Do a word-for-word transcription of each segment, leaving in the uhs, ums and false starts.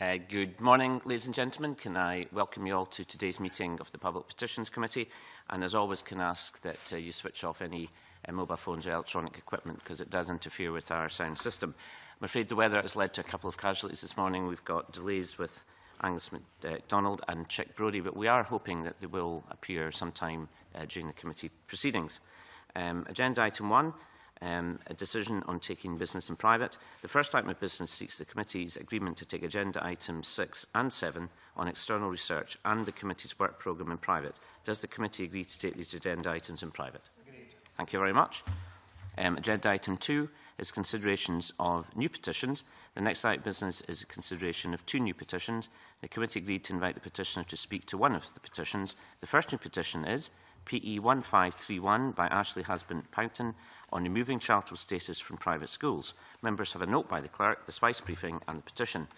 Uh, good morning, ladies and gentlemen. Can I welcome you all to today's meeting of the Public Petitions Committee? And as always, can I ask that uh, you switch off any uh, mobile phones or electronic equipment, because it does interfere with our sound system. I'm afraid the weather has led to a couple of casualties this morning. We've got delays with Angus MacDonald and Chic Brodie, but we are hoping that they will appear sometime uh, during the committee proceedings. Um, agenda item one. Um, a decision on taking business in private. The first item of business seeks the committee's agreement to take agenda items six and seven on external research and the committee's work programme in private. Does the committee agree to take these agenda items in private? Agreed. Thank you very much. Um, agenda item two is considerations of new petitions. The next item of business is consideration of two new petitions. The committee agreed to invite the petitioner to speak to one of the petitions. The first new petition is P E one five three one by Ashley Husband Powton on removing charitable status from private schools. Members have a note by the clerk, the spice briefing and the petition.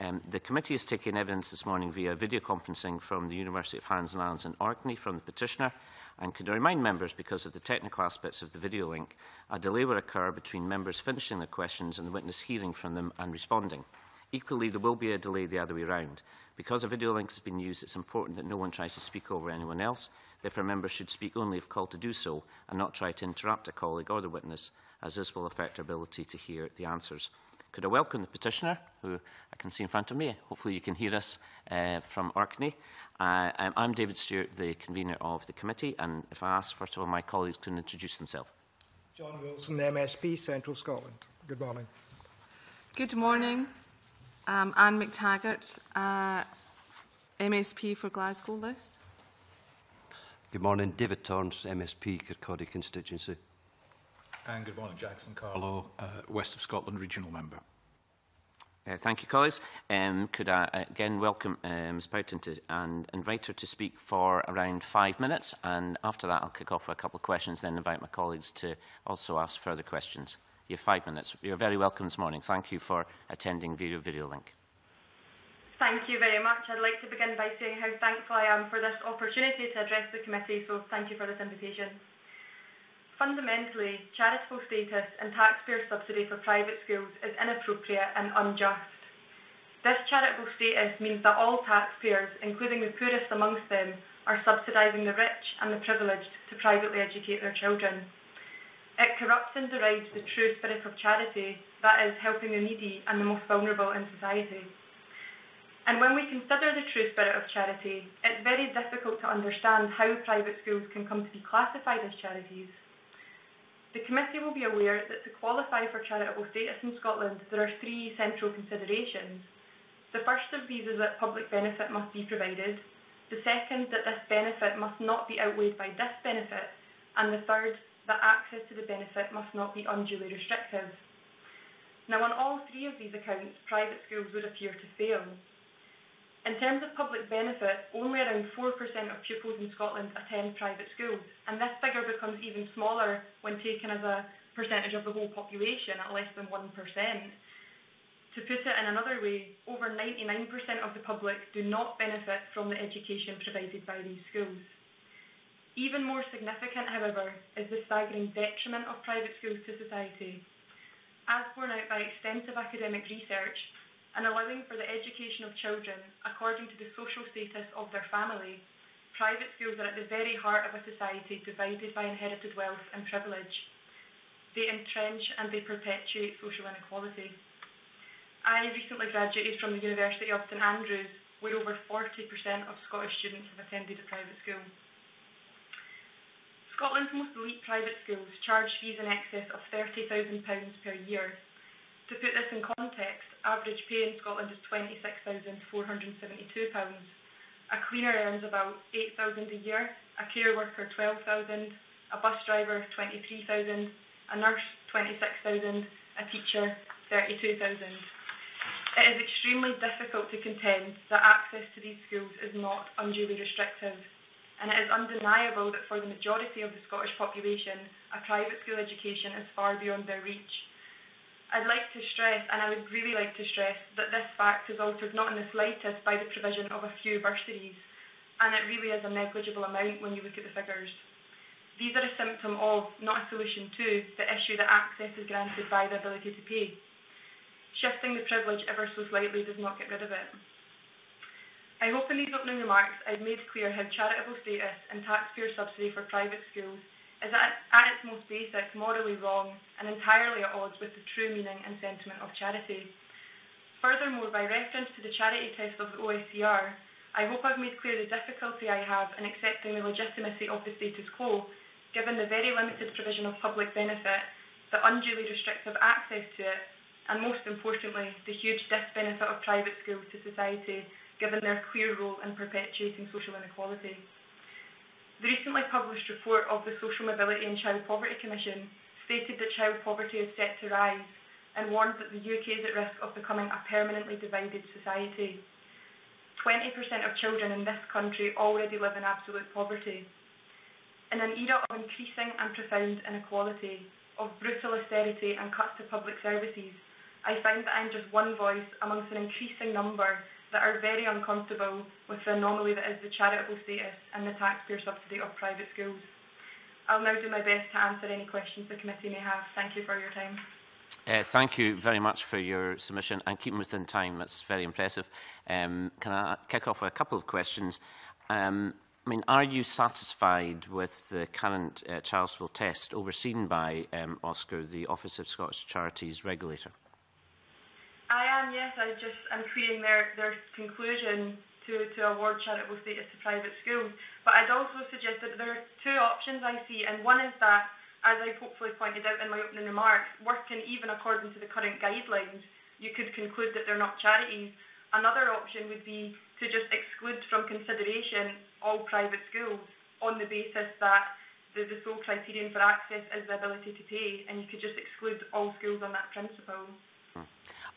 Um, the committee is taking evidence this morning via video conferencing from the University of Hans and Islands in Orkney from the petitioner, and can remind members, because of the technical aspects of the video link, a delay will occur between members finishing their questions and the witness hearing from them and responding. Equally, there will be a delay the other way round. Because a video link has been used, it's important that no one tries to speak over anyone else. Therefore, members should speak only if called to do so and not try to interrupt a colleague or the witness, as this will affect our ability to hear the answers. Could I welcome the petitioner, who I can see in front of me? Hopefully you can hear us uh, from Orkney. Uh, I'm David Stewart, the convener of the committee, and if I ask, first of all, my colleagues can introduce themselves. John Wilson, M S P, Central Scotland. Good morning. Good morning. Um, Anne McTaggart, uh, M S P for Glasgow List. Good morning, David Torrance, M S P, Kirkcaldy constituency. And good morning, Jackson Carlaw, uh, West of Scotland regional member. Uh, thank you, colleagues. Um, could I again welcome uh, Miz Powton to, and invite her to speak for around five minutes, and after that I'll kick off with a couple of questions, then invite my colleagues to also ask further questions. You have five minutes. You're very welcome this morning. Thank you for attending Video Video Link. Thank you very much. I'd like to begin by saying how thankful I am for this opportunity to address the committee, so thank you for this invitation. Fundamentally, charitable status and taxpayer subsidy for private schools is inappropriate and unjust. This charitable status means that all taxpayers, including the poorest amongst them, are subsidising the rich and the privileged to privately educate their children. It corrupts and derides the true spirit of charity, that is, helping the needy and the most vulnerable in society. And when we consider the true spirit of charity, it's very difficult to understand how private schools can come to be classified as charities. The committee will be aware that to qualify for charitable status in Scotland, there are three central considerations. The first of these is that public benefit must be provided. The second, that this benefit must not be outweighed by disbenefit. And the third, that access to the benefit must not be unduly restrictive. Now, on all three of these accounts, private schools would appear to fail. In terms of public benefit, only around four percent of pupils in Scotland attend private schools, and this figure becomes even smaller when taken as a percentage of the whole population at less than one percent. To put it in another way, over ninety-nine percent of the public do not benefit from the education provided by these schools. Even more significant, however, is the staggering detriment of private schools to society. As borne out by extensive academic research, and allowing for the education of children according to the social status of their family, private schools are at the very heart of a society divided by inherited wealth and privilege. They entrench and they perpetuate social inequality. I recently graduated from the University of St Andrews, where over forty percent of Scottish students have attended a private school. Scotland's most elite private schools charge fees in excess of thirty thousand pounds per year. To put this in context, average pay in Scotland is twenty-six thousand four hundred seventy-two pounds. A cleaner earns about eight thousand pounds a year, a care worker twelve thousand pounds, a bus driver twenty-three thousand pounds, a nurse twenty-six thousand pounds, a teacher thirty-two thousand pounds. It is extremely difficult to contend that access to these schools is not unduly restrictive, and it is undeniable that for the majority of the Scottish population, a private school education is far beyond their reach. I'd like to stress, and I would really like to stress, that this fact is altered not in the slightest by the provision of a few bursaries, and it really is a negligible amount when you look at the figures. These are a symptom of, not a solution to, the issue that access is granted by the ability to pay. shifting the privilege ever so slightly does not get rid of it. I hope in these opening remarks I've made clear how charitable status and taxpayer subsidy for private schools is at, at its most basic morally wrong and entirely at odds with the true meaning and sentiment of charity. Furthermore, by reference to the charity test of the O S C R, I hope I've made clear the difficulty I have in accepting the legitimacy of the status quo, given the very limited provision of public benefit, the unduly restrictive access to it, and most importantly, the huge disbenefit of private schools to society, given their clear role in perpetuating social inequality. The recently published report of the Social Mobility and Child Poverty Commission stated that child poverty is set to rise and warned that the U K is at risk of becoming a permanently divided society. twenty percent of children in this country already live in absolute poverty. In an era of increasing and profound inequality, of brutal austerity and cuts to public services, I find that I'm just one voice amongst an increasing number that are very uncomfortable with the anomaly that is the charitable status and the taxpayer subsidy of private schools. I'll now do my best to answer any questions the committee may have. Thank you for your time. Uh, thank you very much for your submission and keeping within time. That's very impressive. Um, can I kick off with a couple of questions? Um, I mean, are you satisfied with the current uh, charitable test overseen by um, O S C R, the Office of Scottish Charities Regulator? I am, yes. I just am querying their, their conclusion to, to award charitable status to private schools. But I'd also suggest that there are two options I see, and one is that, as I hopefully pointed out in my opening remarks, working even according to the current guidelines, you could conclude that they're not charities. Another option would be to just exclude from consideration all private schools on the basis that the, the sole criterion for access is the ability to pay, and you could just exclude all schools on that principle.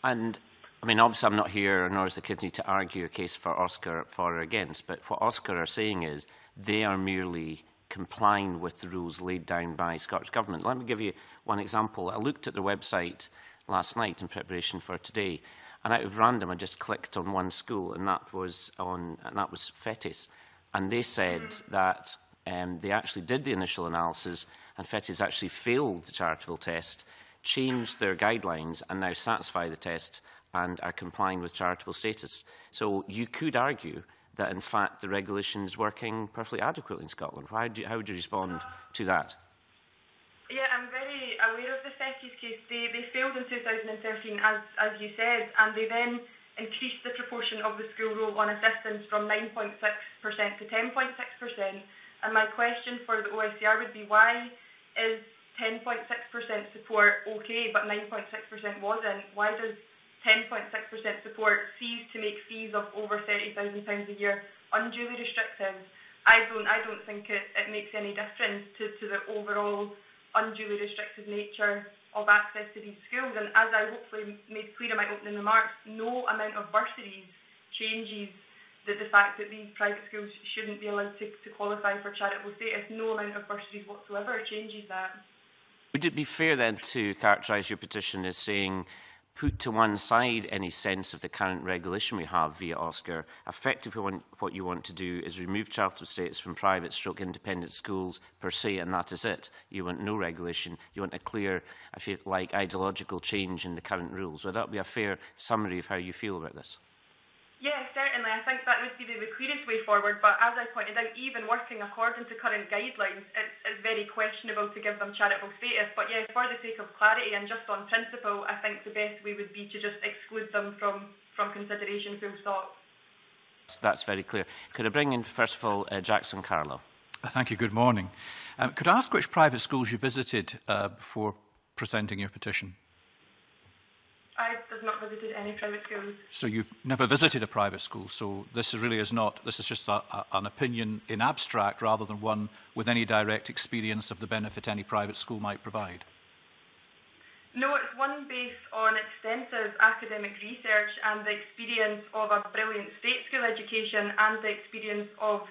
And, I mean, obviously I'm not here, nor is the committee, to argue a case for O S C R for or against, but what O S C R are saying is they are merely complying with the rules laid down by Scottish Government. Let me give you one example. I looked at their website last night in preparation for today, and out of random I just clicked on one school, and that was on, and that was Fettes, and they said that um, they actually did the initial analysis, and Fettes actually failed the charitable test, changed their guidelines, and now satisfy the test and are complying with charitable status. So you could argue that, in fact, the regulation is working perfectly adequately in Scotland. How, do you, how would you respond to that? Yeah, I'm very aware of the Fettes case. They, they failed in two thousand thirteen, as, as you said, and they then increased the proportion of the school role on assistance from nine point six percent to ten point six percent. And my question for the O S C R would be, why is ten point six percent support okay, but nine point six percent wasn't? Why does ten point six percent support fees to make fees of over thirty thousand pounds a year unduly restrictive? I don't, I don't think it, it makes any difference to, to the overall unduly restrictive nature of access to these schools. And as I hopefully made clear in my opening remarks, no amount of bursaries changes the, the fact that these private schools shouldn't be allowed to, to qualify for charitable status. No amount of bursaries whatsoever changes that. Would it be fair then to characterise your petition as saying, put to one side any sense of the current regulation we have via O S C R, effectively what you want to do is remove charitable status from private stroke independent schools per se, and that is it. You want no regulation, you want a clear, if you like, ideological change in the current rules. Would that be a fair summary of how you feel about this? Yes, certainly. I think that would be the clearest way forward, but as I pointed out, even working according to current guidelines, it's, it's very questionable to give them charitable status. But yes, for the sake of clarity and just on principle, I think the best way would be to just exclude them from, from consideration full stop. That's very clear. Could I bring in, first of all, uh, Jackson Carlaw? Thank you. Good morning. Um, could I ask which private schools you visited uh, before presenting your petition? I have not visited any private schools. So you've never visited a private school, so this really is not, this is just a, a, an opinion in abstract rather than one with any direct experience of the benefit any private school might provide? No, it's one based on extensive academic research and the experience of a brilliant state school education and the experience of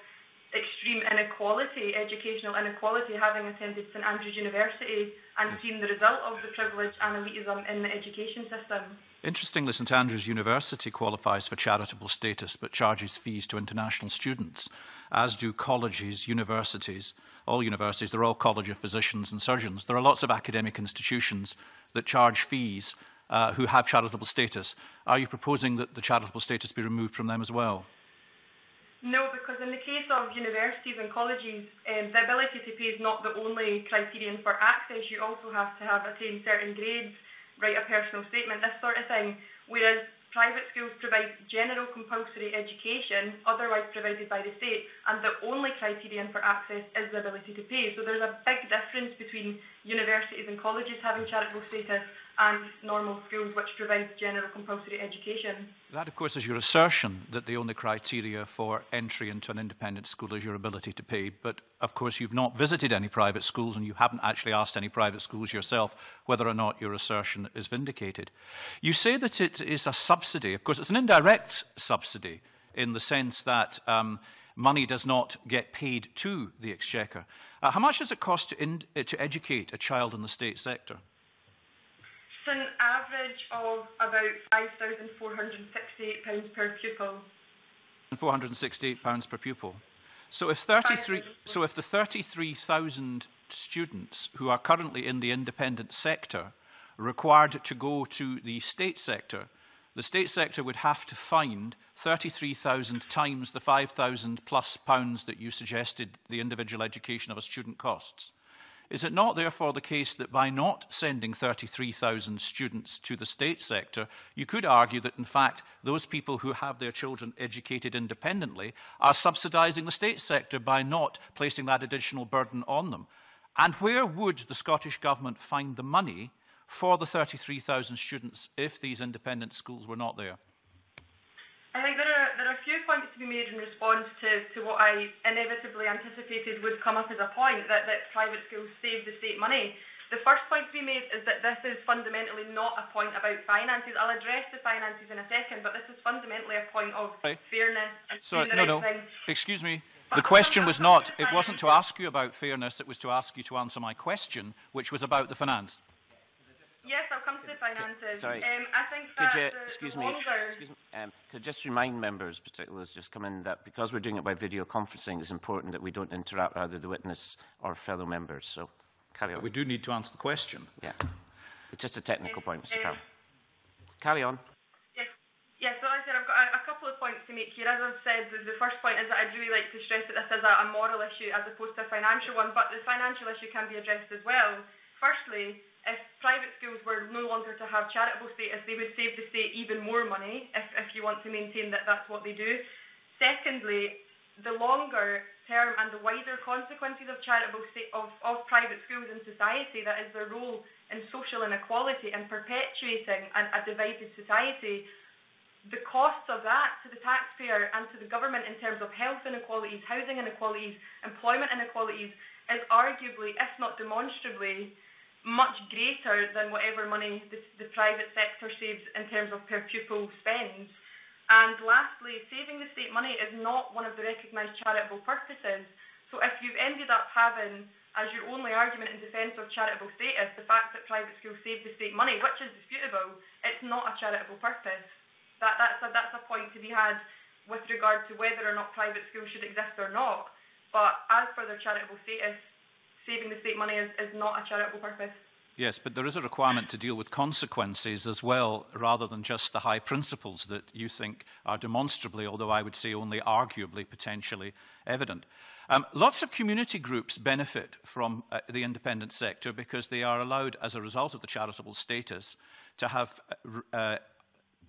extreme inequality, educational inequality, having attended St Andrews University and yes. seen the result of the privilege and elitism in the education system. Interestingly, St Andrews University qualifies for charitable status but charges fees to international students, as do colleges, universities, all universities. They're all College of Physicians and Surgeons. There are lots of academic institutions that charge fees uh, who have charitable status. Are you proposing that the charitable status be removed from them as well? No, because in the case of universities and colleges, um, the ability to pay is not the only criterion for access. You also have to have attained certain grades, write a personal statement, this sort of thing, whereas private schools provide general compulsory education, otherwise provided by the state, and the only criterion for access is the ability to pay. So there's a big difference between universities and colleges having charitable status and normal schools, which provide general compulsory education. That, of course, is your assertion that the only criteria for entry into an independent school is your ability to pay. But, of course, you've not visited any private schools and you haven't actually asked any private schools yourself whether or not your assertion is vindicated. You say that it is a sub Subsidy. Of course, it's an indirect subsidy in the sense that um, money does not get paid to the Exchequer. Uh, how much does it cost to, in, uh, to educate a child in the state sector? It's an average of about five thousand four hundred sixty-eight pounds per pupil. four hundred sixty-eight pounds per pupil. So if, thirty-three, so if the thirty-three thousand students who are currently in the independent sector required to go to the state sector, the state sector would have to find thirty-three thousand times the five thousand plus pounds that you suggested the individual education of a student costs. Is it not therefore the case that by not sending thirty-three thousand students to the state sector, you could argue that in fact those people who have their children educated independently are subsidising the state sector by not placing that additional burden on them? And where would the Scottish Government find the money for the thirty-three thousand students if these independent schools were not there? I think there are, there are a few points to be made in response to, to what I inevitably anticipated would come up as a point, that, that private schools save the state money. The first point to be made is that this is fundamentally not a point about finances. I'll address the finances in a second, but this is fundamentally a point of Sorry. fairness and Sorry, no, no. Thing. Excuse me. The question was not, it wasn't to ask you about fairness, it was to ask you to answer my question, which was about the finance. Yes, I'll come to the finances. Sorry. Um, I think that could you, the, excuse the me, excuse me um, could I just remind members, particularly as just come in, that because we're doing it by video conferencing, it's important that we don't interrupt either the witness or fellow members. So, carry on. But we do need to answer the question. Yeah. It's just a technical um, point, Mister Um, Carroll. Carry on. Yes, yes, so as I said, I've got a, a couple of points to make here. As I've said, the, the first point is that I'd really like to stress that this is a, a moral issue as opposed to a financial one, but the financial issue can be addressed as well. Firstly, if private schools were no longer to have charitable status, they would save the state even more money, if, if you want to maintain that that's what they do. Secondly, the longer term and the wider consequences of charitable state, of, of private schools in society, that is their role in social inequality and perpetuating an, a divided society, the costs of that to the taxpayer and to the government in terms of health inequalities, housing inequalities, employment inequalities, is arguably, if not demonstrably, much greater than whatever money the, the private sector saves in terms of per pupil spends. And lastly, saving the state money is not one of the recognised charitable purposes. So if you've ended up having, as your only argument in defence of charitable status, the fact that private schools save the state money, which is disputable, it's not a charitable purpose. That, that's, a, that's a point to be had with regard to whether or not private schools should exist or not. But as for their charitable status, saving the state money is, is not a charitable purpose. Yes, but there is a requirement to deal with consequences as well, rather than just the high principles that you think are demonstrably, although I would say only arguably, potentially evident. Um, lots of community groups benefit from uh, the independent sector because they are allowed, as a result of the charitable status, to have uh,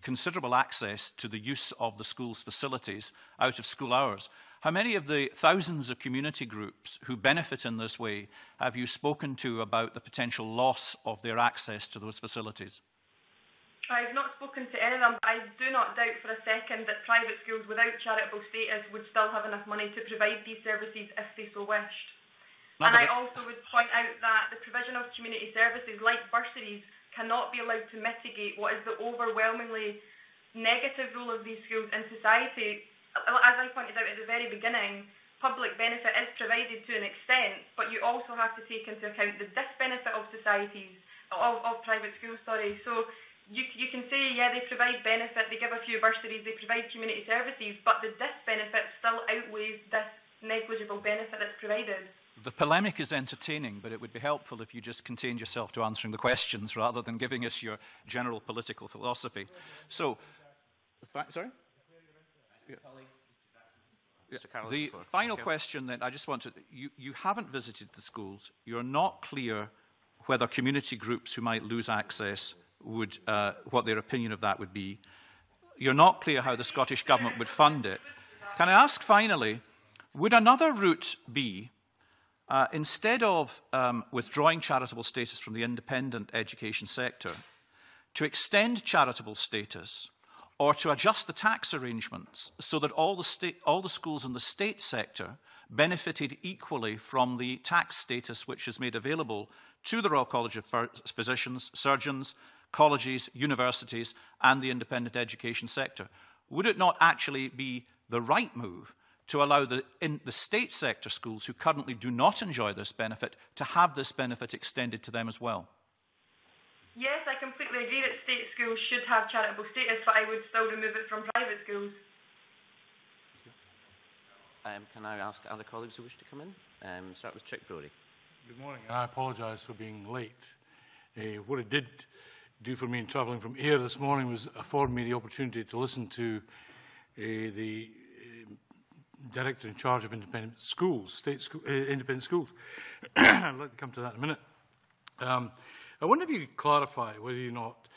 considerable access to the use of the school's facilities out of school hours. How many of the thousands of community groups who benefit in this way have you spoken to about the potential loss of their access to those facilities? I've not spoken to any of them, but I do not doubt for a second that private schools without charitable status would still have enough money to provide these services if they so wished. No, and I also would point out that the provision of community services like bursaries cannot be allowed to mitigate what is the overwhelmingly negative role of these schools in society. As I pointed out at the very beginning, public benefit is provided to an extent, but you also have to take into account the disbenefit of societies, of, of private schools, sorry. So you, you can say, yeah, they provide benefit, they give a few bursaries, they provide community services, but the disbenefit still outweighs this negligible benefit that's provided. The polemic is entertaining, but it would be helpful if you just contained yourself to answering the questions rather than giving us your general political philosophy. So, sorry? Yeah. The final question then, I just want to, you, you haven't visited the schools, you're not clear whether community groups who might lose access would, uh, what their opinion of that would be. You're not clear how the Scottish Government would fund it. Can I ask finally, would another route be, uh, instead of um, withdrawing charitable status from the independent education sector, to extend charitable status or to adjust the tax arrangements so that all the, state, all the schools in the state sector benefited equally from the tax status which is made available to the Royal College of Physicians, Surgeons, colleges, universities, and the independent education sector? Would it not actually be the right move to allow the, in the state sector schools who currently do not enjoy this benefit to have this benefit extended to them as well? Yes, I completely agree that state schools should have charitable status, but I would still remove it from private schools. Um, can I ask other colleagues who wish to come in? Um, start with Chic Brodie. Good morning, and I apologise for being late. Uh, what it did do for me in travelling from here this morning was afford me the opportunity to listen to uh, the uh, Director in charge of independent schools, state school, uh, independent schools. I'd like to come to that in a minute. Um, I wonder if you could clarify whether or not,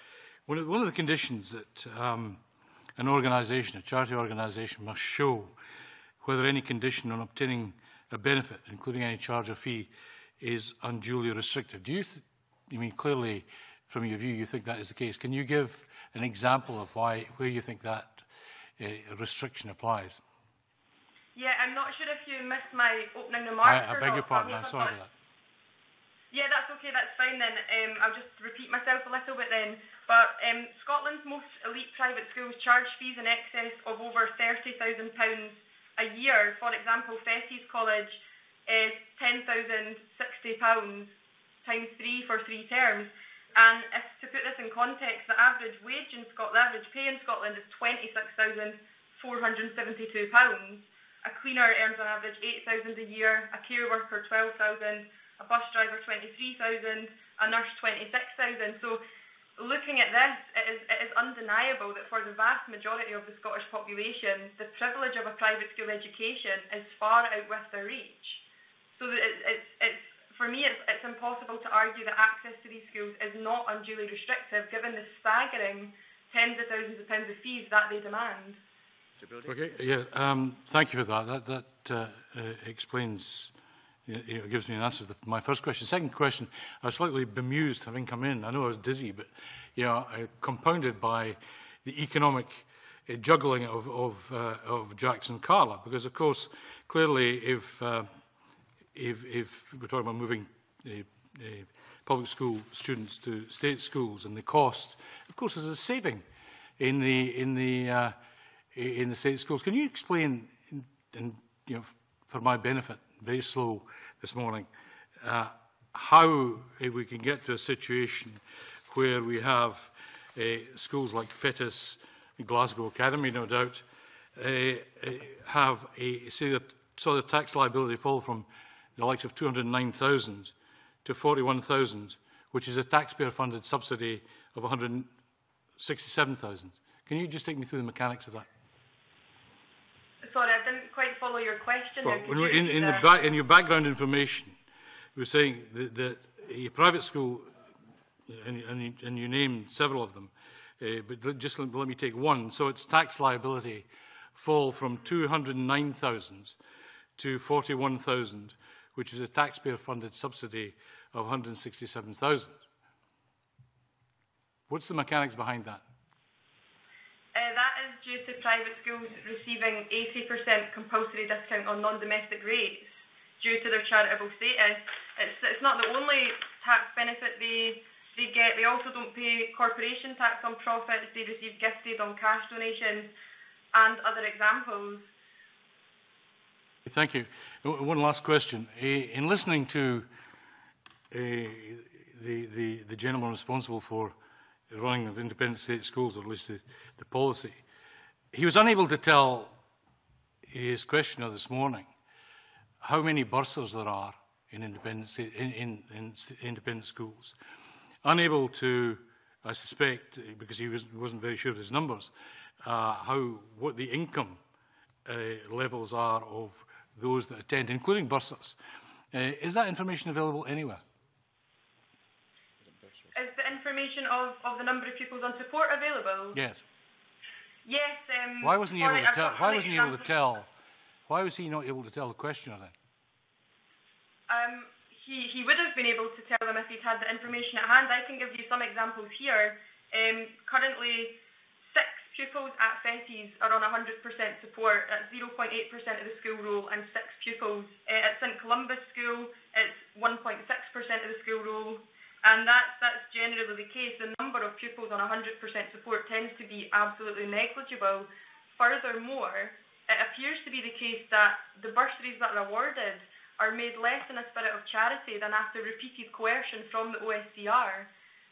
one of, one of the conditions that um, an organisation, a charity organisation, must show whether any condition on obtaining a benefit, including any charge or fee, is unduly restricted. Do you, th you mean clearly from your view you think that is the case. Can you give an example of why, where you think that uh, restriction applies? Yeah, I'm not sure if you missed my opening remarks. I, I beg not. your pardon, I'm sorry about that. Yeah, that's okay, that's fine then. Um, I'll just repeat myself a little bit then. But um, Scotland's most elite private schools charge fees in excess of over thirty thousand pounds a year. For example, Fettes College is ten thousand sixty pounds times three for three terms. And if, to put this in context, the average wage in Scotland, the average pay in Scotland is twenty-six thousand four hundred seventy-two pounds. A cleaner earns on average eight thousand pounds a year, a care worker twelve thousand pounds, a bus driver twenty-three thousand pounds, a nurse twenty-six thousand pounds. So looking at this, it is, it is undeniable that for the vast majority of the Scottish population, the privilege of a private school education is far outwith their reach. So that it, it's, it's, for me, it's, it's impossible to argue that access to these schools is not unduly restrictive, given the staggering tens of thousands of pounds of fees that they demand. Okay. Yeah. Um, thank you for that. That, that uh, uh, explains. It gives me an answer to my first question. Second question, I was slightly bemused having come in. I know I was dizzy, but you know, I, compounded by the economic uh, juggling of, of, uh, of Jackson Carlaw, because of course, clearly, if, uh, if, if we're talking about moving uh, uh, public school students to state schools and the cost, of course, there's a saving in the in the uh, in the state schools. Can you explain, in, in, you know, for my benefit, very slow this morning, uh, how if we can get to a situation where we have uh, schools like Fettes, Glasgow Academy, no doubt, uh, have a, say the, saw the tax liability fall from the likes of two hundred nine thousand to forty-one thousand, which is a taxpayer-funded subsidy of one hundred sixty-seven thousand. Can you just take me through the mechanics of that? Sorry, I didn't quite follow your question. Well, there, in, in, the back, in your background information, you were saying that, that a private school, and, and, you, and you named several of them, uh, but just let, let me take one. So its tax liability fall from two hundred nine thousand to forty-one thousand, which is a taxpayer-funded subsidy of one hundred sixty-seven thousand. What's the mechanics behind that? Due to private schools receiving eighty percent compulsory discount on non-domestic rates due to their charitable status. It's, it's not the only tax benefit they, they get. They also don't pay corporation tax on profits. They receive gift aid on cash donations and other examples. Thank you. One last question. In listening to uh, the, the, the gentleman responsible for the running of independent state schools, or at least the, the policy, he was unable to tell his questioner this morning how many bursars there are in independent, in, in, in independent schools. Unable to, I suspect, because he was, wasn't very sure of his numbers, uh, how what the income uh, levels are of those that attend, including bursars. Uh, is that information available anywhere? Is the information of, of the number of pupils on support available? Yes. Yes. Um, why wasn't he able to tell? Why wasn't he able to tell? Why was he not able to tell the questioner then? Um, he, he would have been able to tell them if he'd had the information at hand. I can give you some examples here. Um, currently, six pupils at Fettes are on one hundred percent support at zero point eight percent of the school roll, and six pupils uh, at St Columba's School, it's one point six percent of the school roll, and that's, that's generally the case. The number of pupils on one hundred percent support tends to be absolutely negligible. Furthermore, it appears to be the case that the bursaries that are awarded are made less in a spirit of charity than after repeated coercion from the O S C R.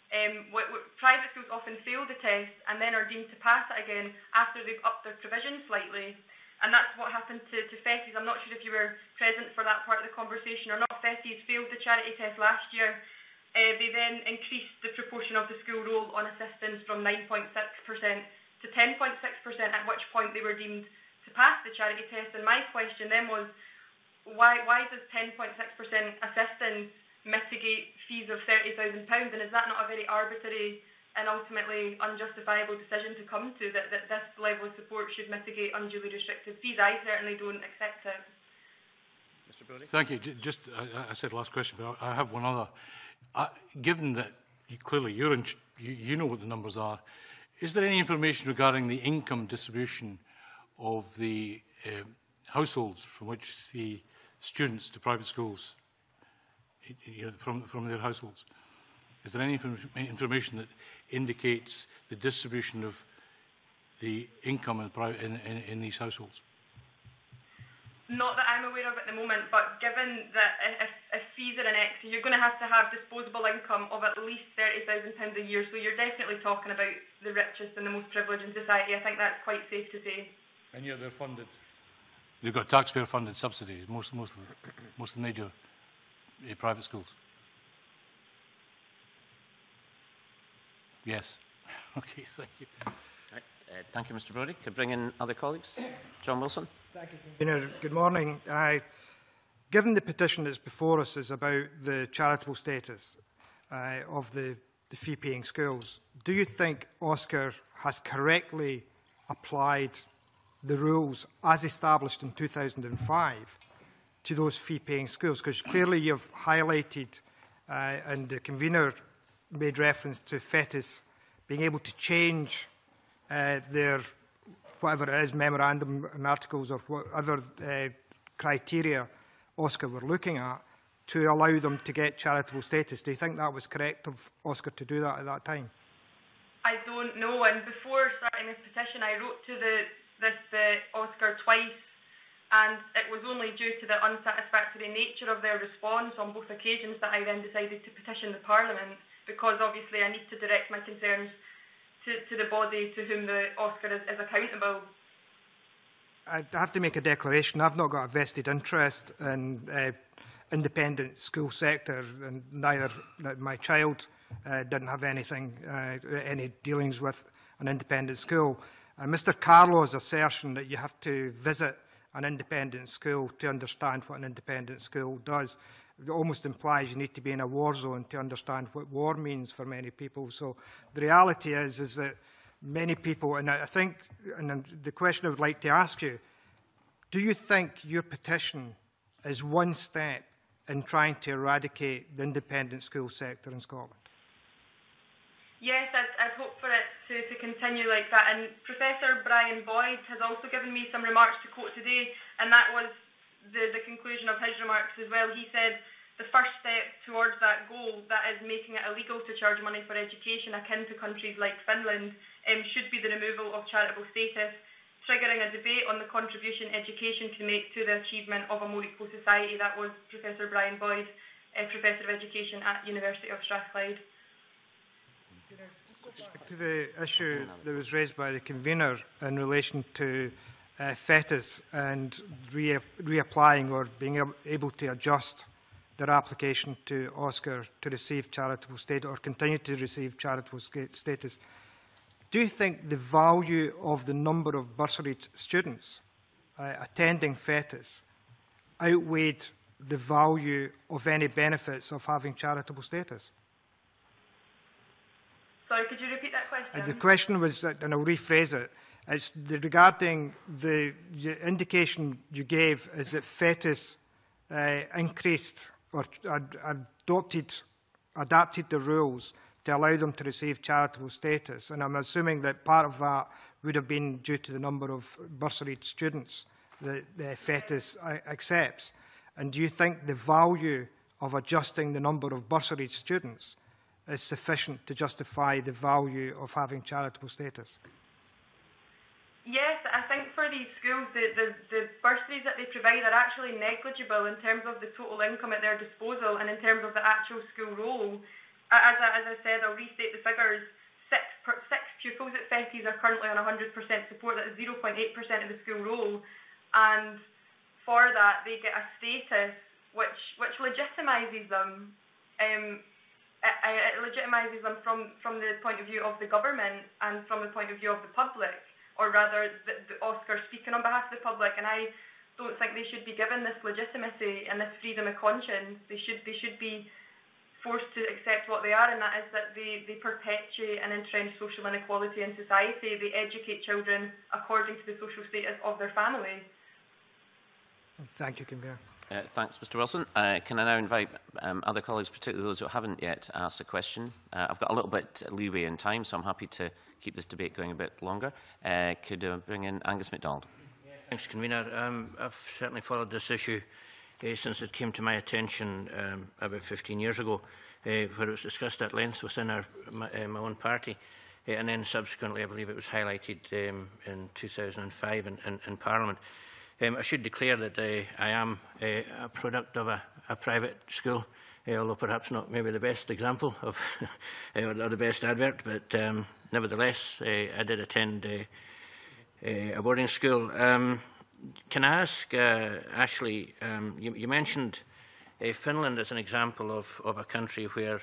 Um, what, what, private schools often fail the test and then are deemed to pass it again after they've upped their provision slightly. And that's what happened to, to Fettes. I'm not sure if you were present for that part of the conversation or not. Fettes failed the charity test last year. Uh, they then increased the proportion of the school roll on assistance from nine point six percent to ten point six percent, at which point they were deemed to pass the charity test. And my question then was, why, why does ten point six percent assistance mitigate fees of thirty thousand pounds? And is that not a very arbitrary and ultimately unjustifiable decision to come to, that, that this level of support should mitigate unduly restricted fees? I certainly don't accept it. Mister Brodie? Thank you. Just, I, I said last question, but I have one other. I, given that you, clearly you're in, you, you know what the numbers are, is there any information regarding the income distribution of the uh, households from which the students to private schools, you know, from, from their households? Is there any inform information that indicates the distribution of the income in, in, in, in these households? Not that I'm aware of at the moment, but given that if, if fees are an X, you're going to have to have disposable income of at least thirty thousand pounds a year, so you're definitely talking about the richest and the most privileged in society. I think that's quite safe to say. And yet they're funded. They've got taxpayer-funded subsidies, most, most, of the, most of the major uh, private schools. Yes. Okay, thank you. Right, uh, thank you, Mister Brodie. Could bring in other colleagues. John Wilson. Thank you. Good morning. I, given the petition that's before us is about the charitable status uh, of the, the fee-paying schools, do you think O S C R has correctly applied the rules as established in two thousand five to those fee-paying schools? Because clearly you've highlighted, uh, and the convener made reference to Fettes being able to change uh, their whatever it is, memorandum and articles or whatever uh, criteria O S C R were looking at, to allow them to get charitable status. Do you think that was correct of O S C R to do that at that time? I don't know, and before starting this petition I wrote to the, this uh, O S C R twice, and it was only due to the unsatisfactory nature of their response on both occasions that I then decided to petition the Parliament, because obviously I need to direct my concerns To, to the body to whom the O S C R is, is accountable. I have to make a declaration. I've not got a vested interest in uh, independent school sector, and neither my child uh, didn't have anything, uh, any dealings with an independent school. Uh, Mister Carlaw's assertion that you have to visit an independent school to understand what an independent school does, it almost implies you need to be in a war zone to understand what war means for many people. So the reality is, is that many people, and I think, and the question I would like to ask you, do you think your petition is one step in trying to eradicate the independent school sector in Scotland? Yes, I'd, I'd hope for it to, to continue like that. And Professor Brian Boyd has also given me some remarks to quote today, and that was The, the conclusion of his remarks as well. He said the first step towards that goal, that is making it illegal to charge money for education akin to countries like Finland, um, should be the removal of charitable status, triggering a debate on the contribution education can make to the achievement of a more equal society. That was Professor Brian Boyd, uh, Professor of Education at University of Strathclyde. To the issue that was raised by the convener in relation to uh, Fettes and re reapplying or being able to adjust their application to O S C R to receive charitable status or continue to receive charitable status. Do you think the value of the number of bursary students uh, attending Fettes outweighed the value of any benefits of having charitable status? Sorry, could you repeat that question? Uh, the question was, and I'll rephrase it, it's the, regarding the, the indication you gave is that Fettes uh, increased or ad adopted, adapted the rules to allow them to receive charitable status. And I'm assuming that part of that would have been due to the number of bursary students that the Fettes uh, accepts. And do you think the value of adjusting the number of bursary students is sufficient to justify the value of having charitable status? Yes, I think for these schools, the, the, the bursaries that they provide are actually negligible in terms of the total income at their disposal and in terms of the actual school role. As I, as I said, I'll restate the figures. Six, six pupils at Fettes are currently on one hundred percent support. That is zero point eight percent of the school role. And for that, they get a status which which legitimises them. Um, it, it legitimises them from, from the point of view of the government and from the point of view of the public, or rather the, the O S C R speaking on behalf of the public. And I don't think they should be given this legitimacy and this freedom of conscience. They should, they should be forced to accept what they are, and that is that they, they perpetuate and entrench social inequality in society. They educate children according to the social status of their family. Thank you, Convener. Uh, thanks, Mr Wilson. Uh, can I now invite um, other colleagues, particularly those who haven't yet asked a question? Uh, I've got a little bit leeway in time, so I'm happy to keep this debate going a bit longer. Uh, could uh, bring in Angus MacDonald. Thanks, Convener. Um, I've certainly followed this issue uh, since it came to my attention um, about fifteen years ago, uh, where it was discussed at length within our, my, uh, my own party, uh, and then subsequently, I believe, it was highlighted um, in two thousand five in, in, in Parliament. Um, I should declare that uh, I am uh, a product of a, a private school, uh, although perhaps not maybe the best example of or the best advert, but um, nevertheless, uh, I did attend uh, uh, a boarding school. Um, can I ask, uh, Ashley, um, you, you mentioned uh, Finland as an example of, of a country where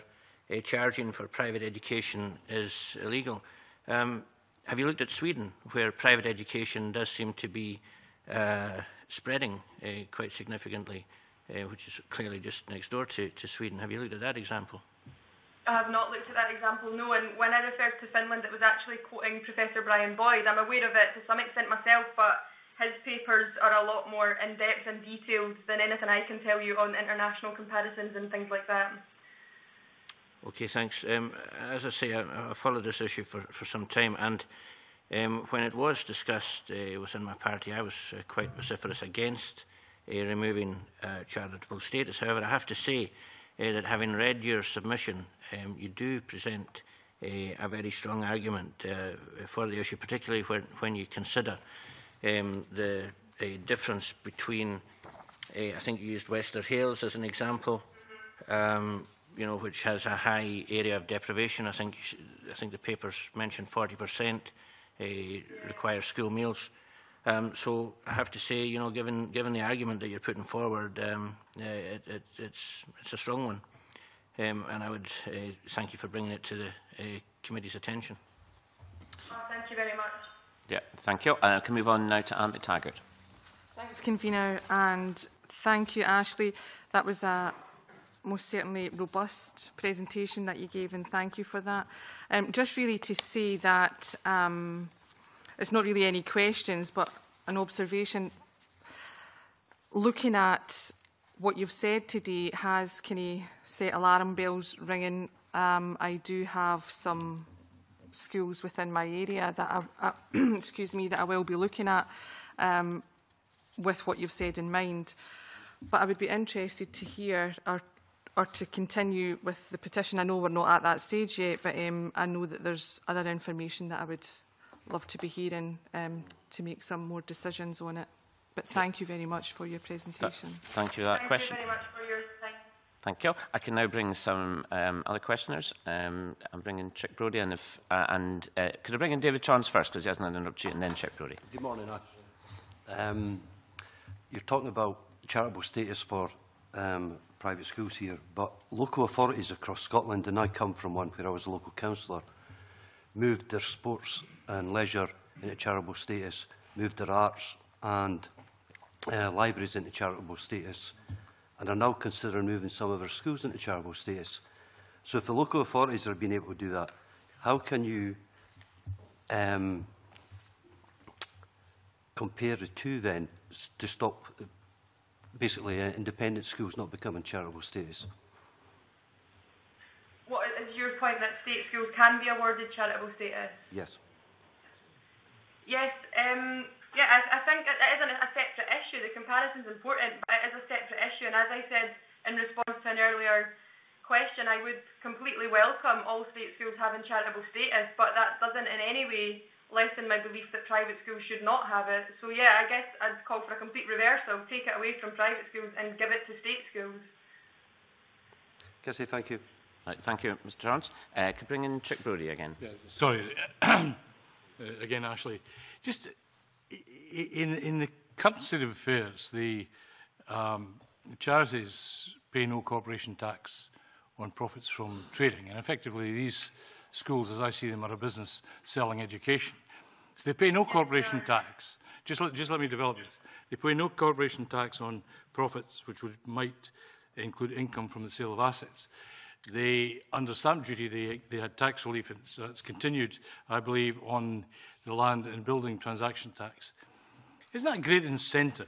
uh, charging for private education is illegal. Um, have you looked at Sweden, where private education does seem to be Uh, spreading uh, quite significantly, uh, which is clearly just next door to, to Sweden? Have you looked at that example? I have not looked at that example, no. And when I referred to Finland, it was actually quoting Professor Brian Boyd. I'm aware of it to some extent myself, but his papers are a lot more in-depth and detailed than anything I can tell you on international comparisons and things like that. OK, thanks. Um, as I say, I, I followed this issue for, for some time, and Um, when it was discussed uh, within my party, I was uh, quite vociferous against uh, removing uh, charitable status. However, I have to say uh, that having read your submission, um, you do present uh, a very strong argument uh, for the issue, particularly when, when you consider um, the uh, difference between, uh, I think you used Wester Hills as an example, um, you know, which has a high area of deprivation. I think, I think the papers mentioned forty percent. Uh, require school meals. Um, so I have to say, you know, given given the argument that you're putting forward, um, uh, it, it, it's it's a strong one, um, and I would uh, thank you for bringing it to the uh, committee's attention. Well, thank you very much. Yeah, thank you. I uh, can move on now to Anne McTaggart. Thanks, Convener, and thank you, Ashley. That was a most certainly robust presentation that you gave, and thank you for that. Um, just really to say that um, it's not really any questions, but an observation. Looking at what you've said today has kind of set alarm bells ringing. Um, I do have some schools within my area that I, I, excuse me, that I will be looking at um, with what you've said in mind. But I would be interested to hear our or to continue with the petition. I know we're not at that stage yet, but um, I know that there's other information that I would love to be hearing um, to make some more decisions on it. But thank you very much for your presentation. That, thank you for that thank question. Thank you very much for your time. Thank you. I can now bring some um, other questioners. Um, I'm bringing Chic Brodie, and, if, uh, and uh, could I bring in David Torrance first, because he hasn't had an opportunity, and then Chic Brodie. Good morning. I Um, you're talking about charitable status for um, private schools here, but local authorities across Scotland, and I come from one where I was a local councillor, moved their sports and leisure into charitable status, moved their arts and uh, libraries into charitable status, and are now considering moving some of their schools into charitable status. So if the local authorities are being able to do that, how can you um, compare the two then to stop basically uh, independent schools not becoming charitable status? What is your point that state schools can be awarded charitable status? Yes. Yes. Um, yeah, I, I think it, it is an, a separate issue. The comparison is important, but it is a separate issue. And as I said in response to an earlier question, I would completely welcome all state schools having charitable status, but that doesn't in any way lessen my belief that private schools should not have it. So yeah, I guess I'd call for a complete reversal, take it away from private schools and give it to state schools. Can I say thank you? Right, thank you, Mister Torrance. Uh, could bring in Chic Brodie again. Yeah, sorry, uh, again, Ashley. Just in in the current state of affairs, the um, charities pay no corporation tax on profits from trading, and effectively these schools, as I see them, are a business selling education. So they pay no corporation tax. Just let, just let me develop this. They pay no corporation tax on profits, which would, might include income from the sale of assets. They, under stamp duty, they, they had tax relief, and so that's continued, I believe, on the land and building transaction tax. Isn't that a great incentive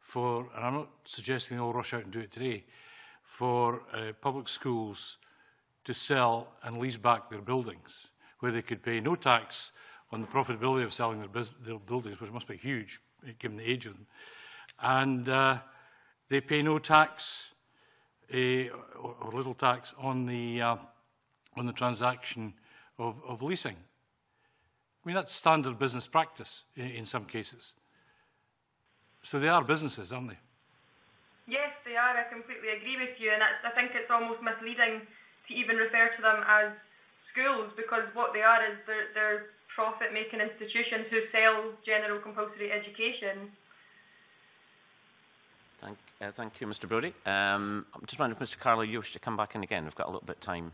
for, and I'm not suggesting they all rush out and do it today, for uh, public schools to sell and lease back their buildings, where they could pay no tax on the profitability of selling their, their buildings, which must be huge given the age of them. And uh, they pay no tax uh, or, or little tax on the, uh, on the transaction of, of leasing. I mean, that's standard business practice in, in some cases. So they are businesses, aren't they? Yes, they are. I completely agree with you. And that's, I think it's almost misleading to even refer to them as schools, because what they are is they're, they're profit-making institutions who sell general compulsory education. Thank, uh, thank you, Mister Brodie. Um, I'm just wondering if Mister Carlaw, you wish to come back in again. We've got a little bit of time.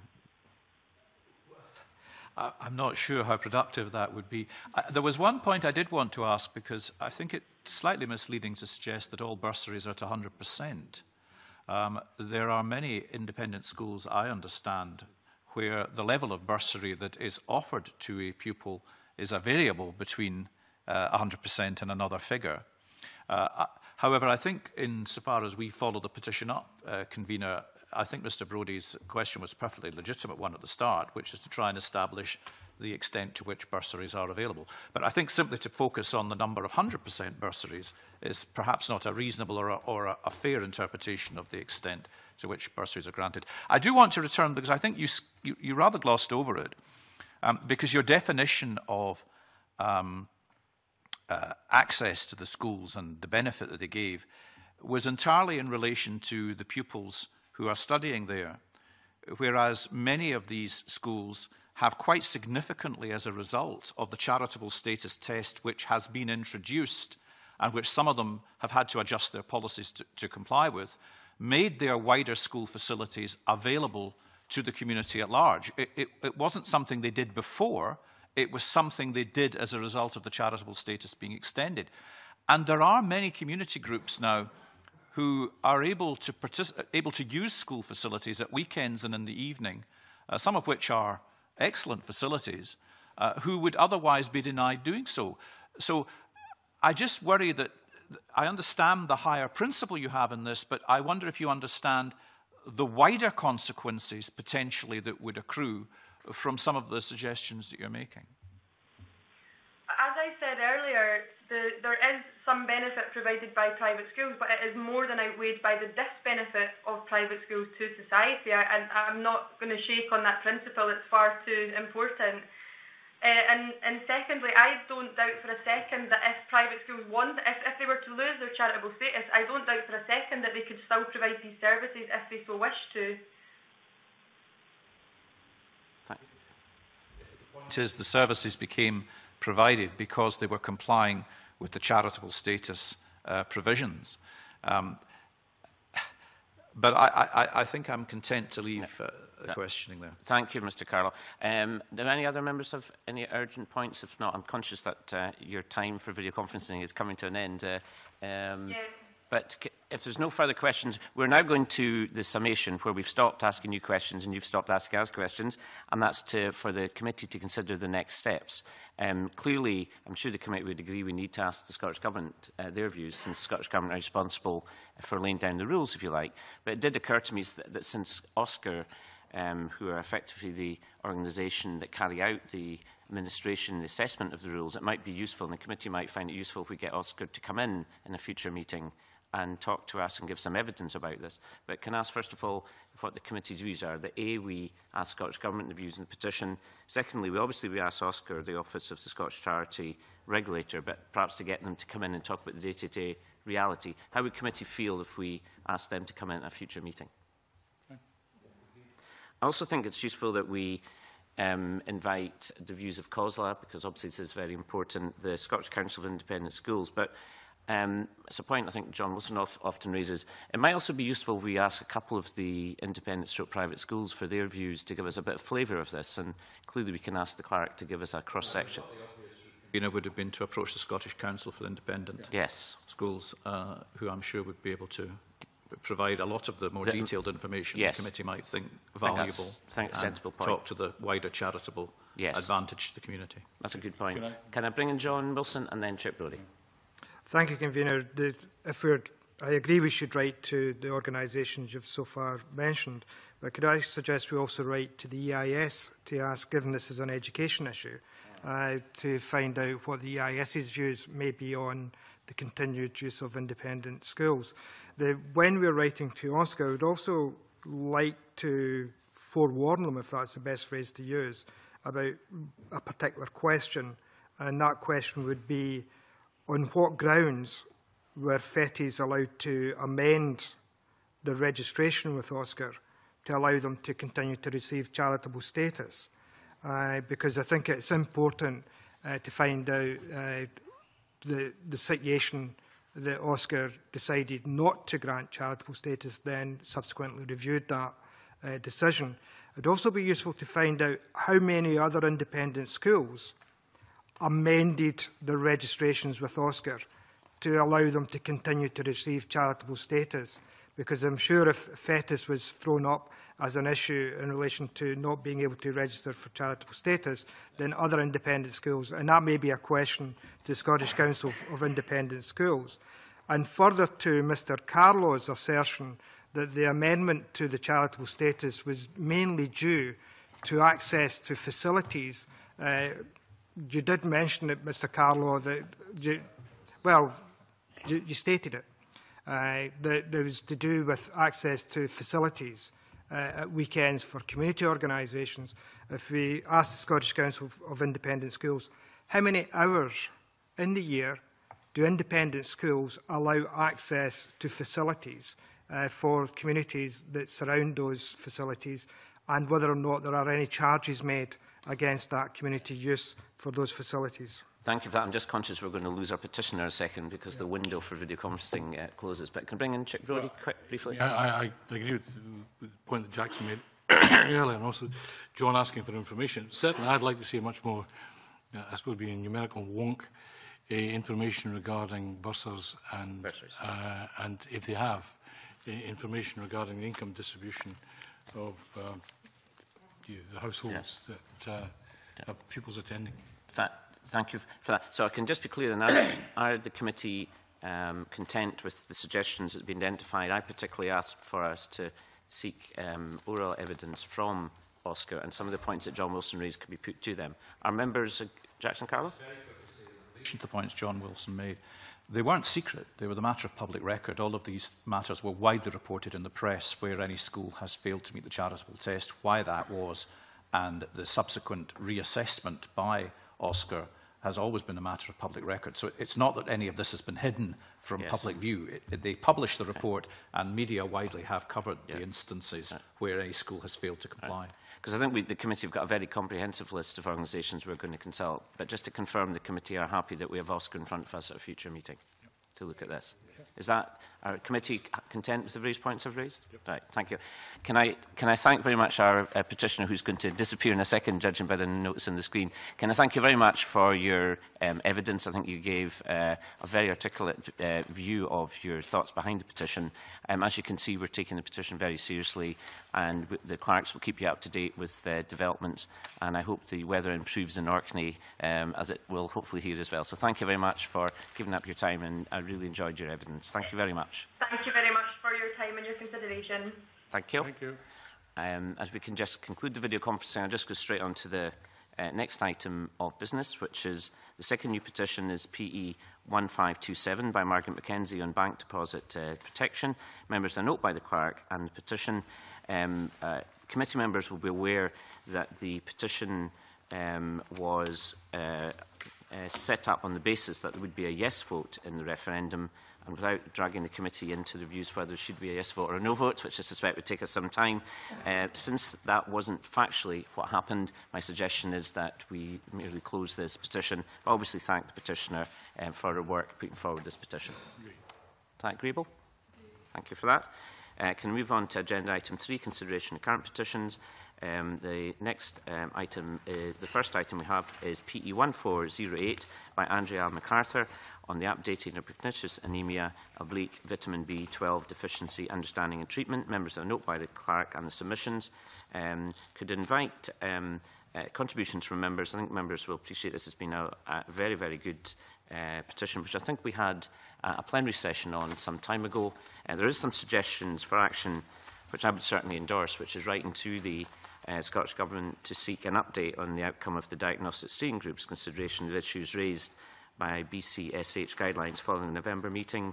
I, I'm not sure how productive that would be. I, there was one point I did want to ask, because I think it's slightly misleading to suggest that all bursaries are at one hundred percent. Um, there are many independent schools, I understand, where the level of bursary that is offered to a pupil is a variable between uh, one hundred percent and another figure. Uh, however, I think insofar as we follow the petition up, uh, convener, I think Mister Brodie's question was a perfectly legitimate one at the start, which is to try and establish the extent to which bursaries are available. But I think simply to focus on the number of one hundred percent bursaries is perhaps not a reasonable or, a, or a, a fair interpretation of the extent to which bursaries are granted. I do want to return, because I think you, you, you rather glossed over it, um, because your definition of um, uh, access to the schools and the benefit that they gave was entirely in relation to the pupils who are studying there, whereas many of these schools have quite significantly, as a result of the charitable status test which has been introduced and which some of them have had to adjust their policies to, to comply with, made their wider school facilities available to the community at large. It, it, it wasn't something they did before, it was something they did as a result of the charitable status being extended. And there are many community groups now who are able to, able to use school facilities at weekends and in the evening, uh, some of which are excellent facilities, uh, who would otherwise be denied doing so. So I just worry that I understand the higher principle you have in this, but I wonder if you understand the wider consequences potentially that would accrue from some of the suggestions that you're making. As I said earlier, the, there is some benefit provided by private schools, but it is more than outweighed by the disbenefit of private schools to society. I, and I'm not going to shake on that principle. It's far too important. Uh, and, and secondly, I don't doubt for a second that if private schools want, if, if they were to lose their charitable status, I don't doubt for a second that they could still provide these services if they so wish to. Thank you. The point is the services became provided because they were complying with the charitable status uh, provisions. Um, but I, I, I think I'm content to leave uh, the no. questioning there. Thank you, Mister Carlaw. Um, do any other members have any urgent points? If not, I'm conscious that uh, your time for video conferencing is coming to an end. Uh, um, yeah. But if there's no further questions, we're now going to the summation where we've stopped asking you questions and you've stopped asking us questions, and that's to, for the committee to consider the next steps. Um, clearly, I'm sure the committee would agree we need to ask the Scottish Government uh, their views, since the Scottish Government are responsible for laying down the rules, if you like. But it did occur to me that, that since O S C R, um, who are effectively the organisation that carry out the administration, the assessment of the rules, it might be useful, and the committee might find it useful if we get O S C R to come in in a future meeting and talk to us and give some evidence about this. But can I ask, first of all, what the committee's views are? That A, we ask Scottish Government the views in the petition. Secondly, we obviously we ask O S C R, the Office of the Scottish Charity Regulator, but perhaps to get them to come in and talk about the day-to-day reality. How would the committee feel if we asked them to come in at a future meeting? Okay. I also think it's useful that we Um, invite the views of COSLA, because obviously this is very important, the Scottish Council of Independent Schools. But um, it's a point I think John Wilson of, often raises. It might also be useful if we ask a couple of the independent stroke private schools for their views to give us a bit of flavour of this, and clearly we can ask the clerk to give us a cross-section. You know, would have been to approach the Scottish Council for Independent yes. Schools, uh, who I'm sure would be able to provide a lot of the more the, detailed information yes. the committee might think valuable think and sensible point. Talk to the wider charitable yes. advantage to the community. That's a good point. Can I, Can I bring in John Wilson and then Chic Brodie? Thank you, Convener. The, if we're, I agree we should write to the organisations you've so far mentioned, but could I suggest we also write to the E I S to ask, given this is an education issue, uh, to find out what the EIS's views may be on the continued use of independent schools. The, when we're writing to O S C R, I would also like to forewarn them, if that's the best phrase to use, about a particular question. And that question would be, on what grounds were Fettes allowed to amend the registration with O S C R to allow them to continue to receive charitable status? Uh, because I think it's important uh, to find out uh, the, the situation that O S C R decided not to grant charitable status, then subsequently reviewed that uh, decision. It would also be useful to find out how many other independent schools amended their registrations with O S C R to allow them to continue to receive charitable status. Because I'm sure if Fettes was thrown up as an issue in relation to not being able to register for charitable status, then other independent schools, and that may be a question to the Scottish Council of Independent Schools. And further to Mr Carlaw's assertion that the amendment to the charitable status was mainly due to access to facilities, uh, you did mention it, Mr Carlaw, that you, well, you, you stated it, uh, that it was to do with access to facilities Uh, at weekends for community organisations. If we ask the Scottish Council of, of Independent Schools, how many hours in the year do independent schools allow access to facilities uh, for communities that surround those facilities, and whether or not there are any charges made against that community use for those facilities? Thank you for that. I'm just conscious we're going to lose our petitioner a second because yeah. the window for video conferencing uh, closes. But can I bring in Chic Brodie well, quick, briefly? Yeah, I, I agree with the point that Jackson made earlier, and also John asking for information. Certainly, I'd like to see much more, uh, I suppose, being numerical wonk uh, information regarding bursars and uh, and if they have uh, information regarding the income distribution of um, the, the households yes. that uh, yeah. have pupils attending. Is that Thank you for that. So I can just be clear then, are, are the committee um, content with the suggestions that have been identified? I particularly asked for us to seek um, oral evidence from O S C R, and some of the points that John Wilson raised could be put to them. Are members, uh, Jackson Carlaw? Very quick to say, in relation to the points John Wilson made, they weren't secret. They were the matter of public record. All of these matters were widely reported in the press where any school has failed to meet the charitable test, why that was, and the subsequent reassessment by O S C R has always been a matter of public record. So it's not that any of this has been hidden from yes. public view. It, it, they published the report, and media widely have covered yeah. the instances yeah. where a school has failed to comply. Because I think we, the committee have got a very comprehensive list of organisations we're going to consult. But just to confirm, the committee are happy that we have O S C R in front of us at a future meeting yeah. to look at this. Yeah. Is that our committee content with the various points I've raised? Yep. Right, thank you. Can I, can I thank very much our uh, petitioner, who's going to disappear in a second, judging by the notes on the screen. Can I thank you very much for your um, evidence? I think you gave uh, a very articulate uh, view of your thoughts behind the petition. Um, as you can see, we're taking the petition very seriously, and the clerks will keep you up to date with uh, developments, and I hope the weather improves in Orkney, um, as it will hopefully here as well. So thank you very much for giving up your time, and I really enjoyed your evidence. Thank you very much. Thank you very much for your time and your consideration. Thank you. Thank you. Um, as we can just conclude the video conferencing, I'll just go straight on to the uh, next item of business, which is the second new petition is P E one five two seven by Margaret McKenzie on bank deposit uh, protection. Members, a note by the clerk and the petition. Um, uh, committee members will be aware that the petition um, was uh, uh, set up on the basis that there would be a yes vote in the referendum, and without dragging the committee into the views whether there should be a yes vote or a no vote, which I suspect would take us some time. Uh, since that wasn't factually what happened, my suggestion is that we merely close this petition. I obviously thank the petitioner uh, for her work putting forward this petition. Agreed. Is that agreeable? Thank you for that. Uh, can we move on to agenda item three, consideration of current petitions. Um, the next um, item, uh, the first item we have is P E one four zero eight by Andrea MacArthur on the updating of pernicious anaemia, oblique vitamin B twelve deficiency understanding and treatment. Members of a note by the clerk and the submissions um, could invite um, uh, contributions from members. I think members will appreciate this has been a, a very, very good uh, petition, which I think we had uh, a plenary session on some time ago. Uh, there is some suggestions for action, which I would certainly endorse, which is writing to the Uh, Scottish Government to seek an update on the outcome of the diagnostic steering group's consideration of issues raised by B C S H guidelines following the November meeting.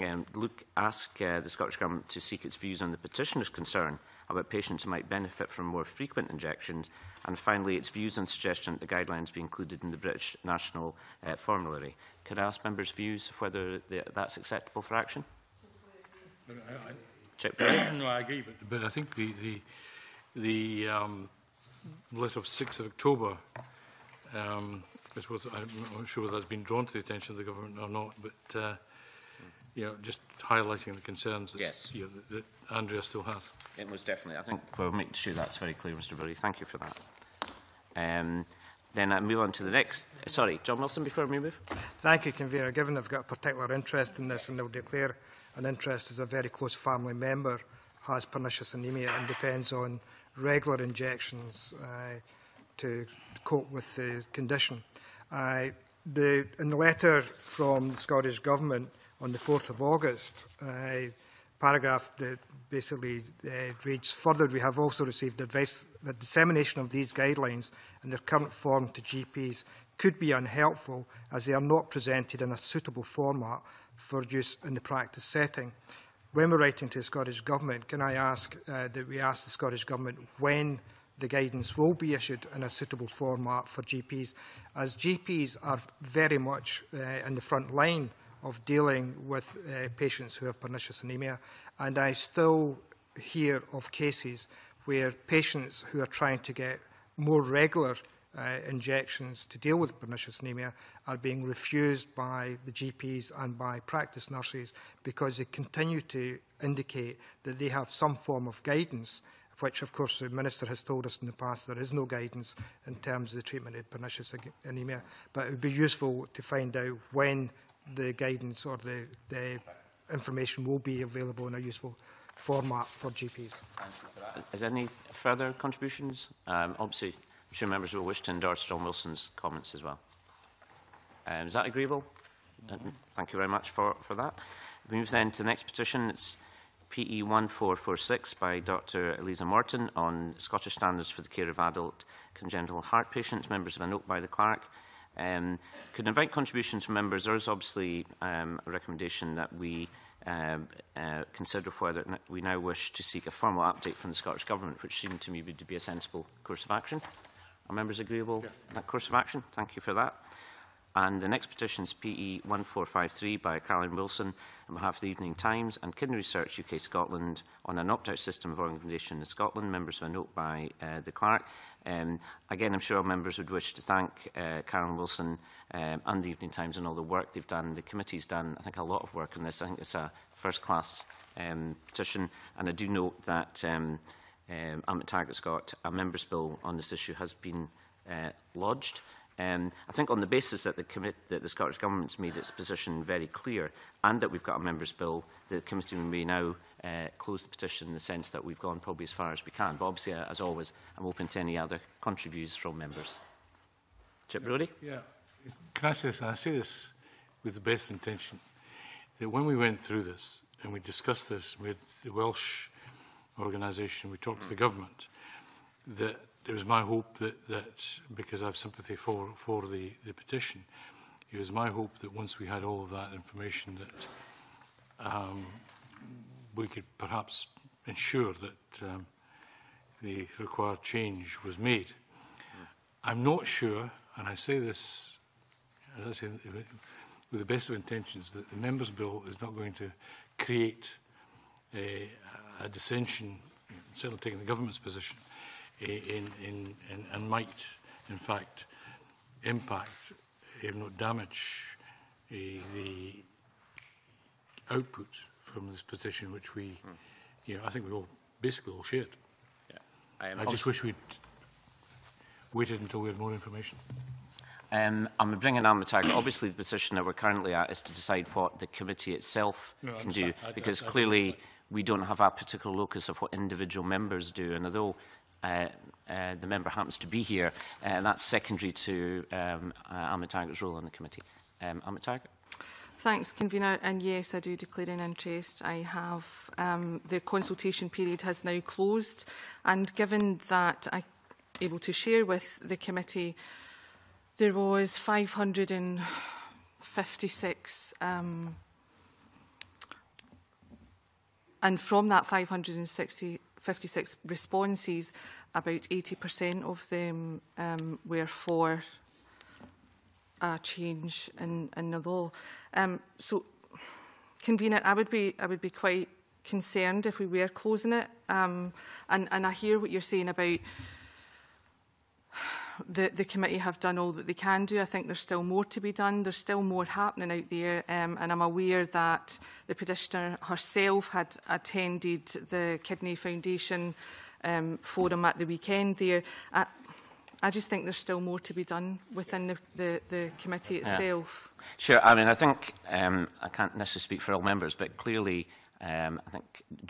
Um, look, ask uh, the Scottish Government to seek its views on the petitioner's concern about patients who might benefit from more frequent injections, and finally its views on suggestion that the guidelines be included in the British National uh, Formulary. Could I ask members' views of whether the, that's acceptable for action? I, I, Check no, I agree, but, but I think the... the The um, letter of sixth of October, um, it was, I'm not sure whether that's been drawn to the attention of the government or not, but uh, you know, just highlighting the concerns that, yes. you know, that, that Andrea still has. It was definitely. I think we'll make sure that's very clear, Mister Brodie. Thank you for that. Um, Then I move on to the next. Sorry, John Wilson, before we move. Thank you, Convener. Given I've got a particular interest in this, and I'll declare an interest as a very close family member has pernicious anaemia and depends on regular injections uh, to cope with the condition. Uh, the, in the letter from the Scottish Government on the fourth of August, uh, paragraph that basically uh, reads, further, we have also received advice that dissemination of these guidelines in their current form to G Ps could be unhelpful as they are not presented in a suitable format for use in the practice setting. When we're writing to the Scottish Government, can I ask uh, that we ask the Scottish Government when the guidance will be issued in a suitable format for G Ps, as G Ps are very much uh, in the front line of dealing with uh, patients who have pernicious anaemia, and I still hear of cases where patients who are trying to get more regular Uh, injections to deal with pernicious anaemia are being refused by the G Ps and by practice nurses because they continue to indicate that they have some form of guidance, which of course the Minister has told us in the past there is no guidance in terms of the treatment of pernicious anaemia, but it would be useful to find out when the guidance or the, the information will be available in a useful format for G Ps. Thank you for that. Is there any further contributions? Um, obviously, I'm sure members will wish to endorse John Wilson's comments as well. Um, is that agreeable? Mm-hmm. Thank you very much for, for that. We move then to the next petition. It's P E one four four six by Doctor Eliza Morton on Scottish standards for the care of adult congenital heart patients. Members of a note by the clerk. Um, could invite contributions from members. There is obviously um, a recommendation that we Uh, uh, consider whether we now wish to seek a formal update from the Scottish Government, which seemed to me would be a sensible course of action. Are members agreeable yeah. to that course of action? Thank you for that. And the next petition is P E one four five three by Carolyn Wilson on behalf of the Evening Times and Kin Research U K Scotland on an opt-out system of organisation in Scotland. Members have a note by uh, the clerk. Um, again, I'm sure our members would wish to thank uh, Carolyn Wilson um, and the Evening Times and all the work they've done. The committee's done, I think, a lot of work on this. I think it's a first-class um, petition, and I do note that um, um, Anne McTaggart's got a member's bill on this issue has been uh, lodged. Um, I think on the basis that the, commit, that the Scottish Government's made its position very clear and that we've got a member's bill, the committee may now uh, close the petition in the sense that we've gone probably as far as we can. But obviously, uh, as always, I'm open to any other contributions from members. Chic Brodie? Yeah. Can I say this? I say this with the best intention, that when we went through this and we discussed this with the Welsh organisation, we talked mm. to the government, that it was my hope that, that because I have sympathy for, for the, the petition, it was my hope that once we had all of that information that um, we could perhaps ensure that um, the required change was made. Yeah. I'm not sure, and I say this, as I say, with the best of intentions, that the Members' Bill is not going to create a, a dissension, certainly taking the government's position, In, in, in, and might, in fact, impact, if not damage, uh, the output from this petition, which we, mm. you know, I think we all basically all shared. Yeah. I, I just wish we'd waited until we had more information. Um, I'm bringing Anne McTaggart. Obviously, the position that we're currently at is to decide what the committee itself no, can do, I, I, because I, I, clearly I, I, we don't have a particular locus of what individual members do, and although Uh, uh, the member happens to be here, and uh, that's secondary to um, uh, Anne McTaggart's role on the committee. Um, Anne McTaggart. Thanks, Convener. And yes, I do declare an interest. I have um, the consultation period has now closed, and given that I'm able to share with the committee, there was five hundred and fifty-six. Um, and from that five hundred and sixty fifty-six responses, about eighty percent of them um, were for a change in, in the law. Um, so, Convener, I would be I would be quite concerned if we were closing it. Um, and, and I hear what you're saying about the, the committee have done all that they can do. I think there's still more to be done. There's still more happening out there. Um, and I'm aware that the petitioner herself had attended the Kidney Foundation um, forum at the weekend there. I, I just think there's still more to be done within the, the, the committee itself. Yeah. Sure. I mean, I think um, I can't necessarily speak for all members, but clearly Um, I think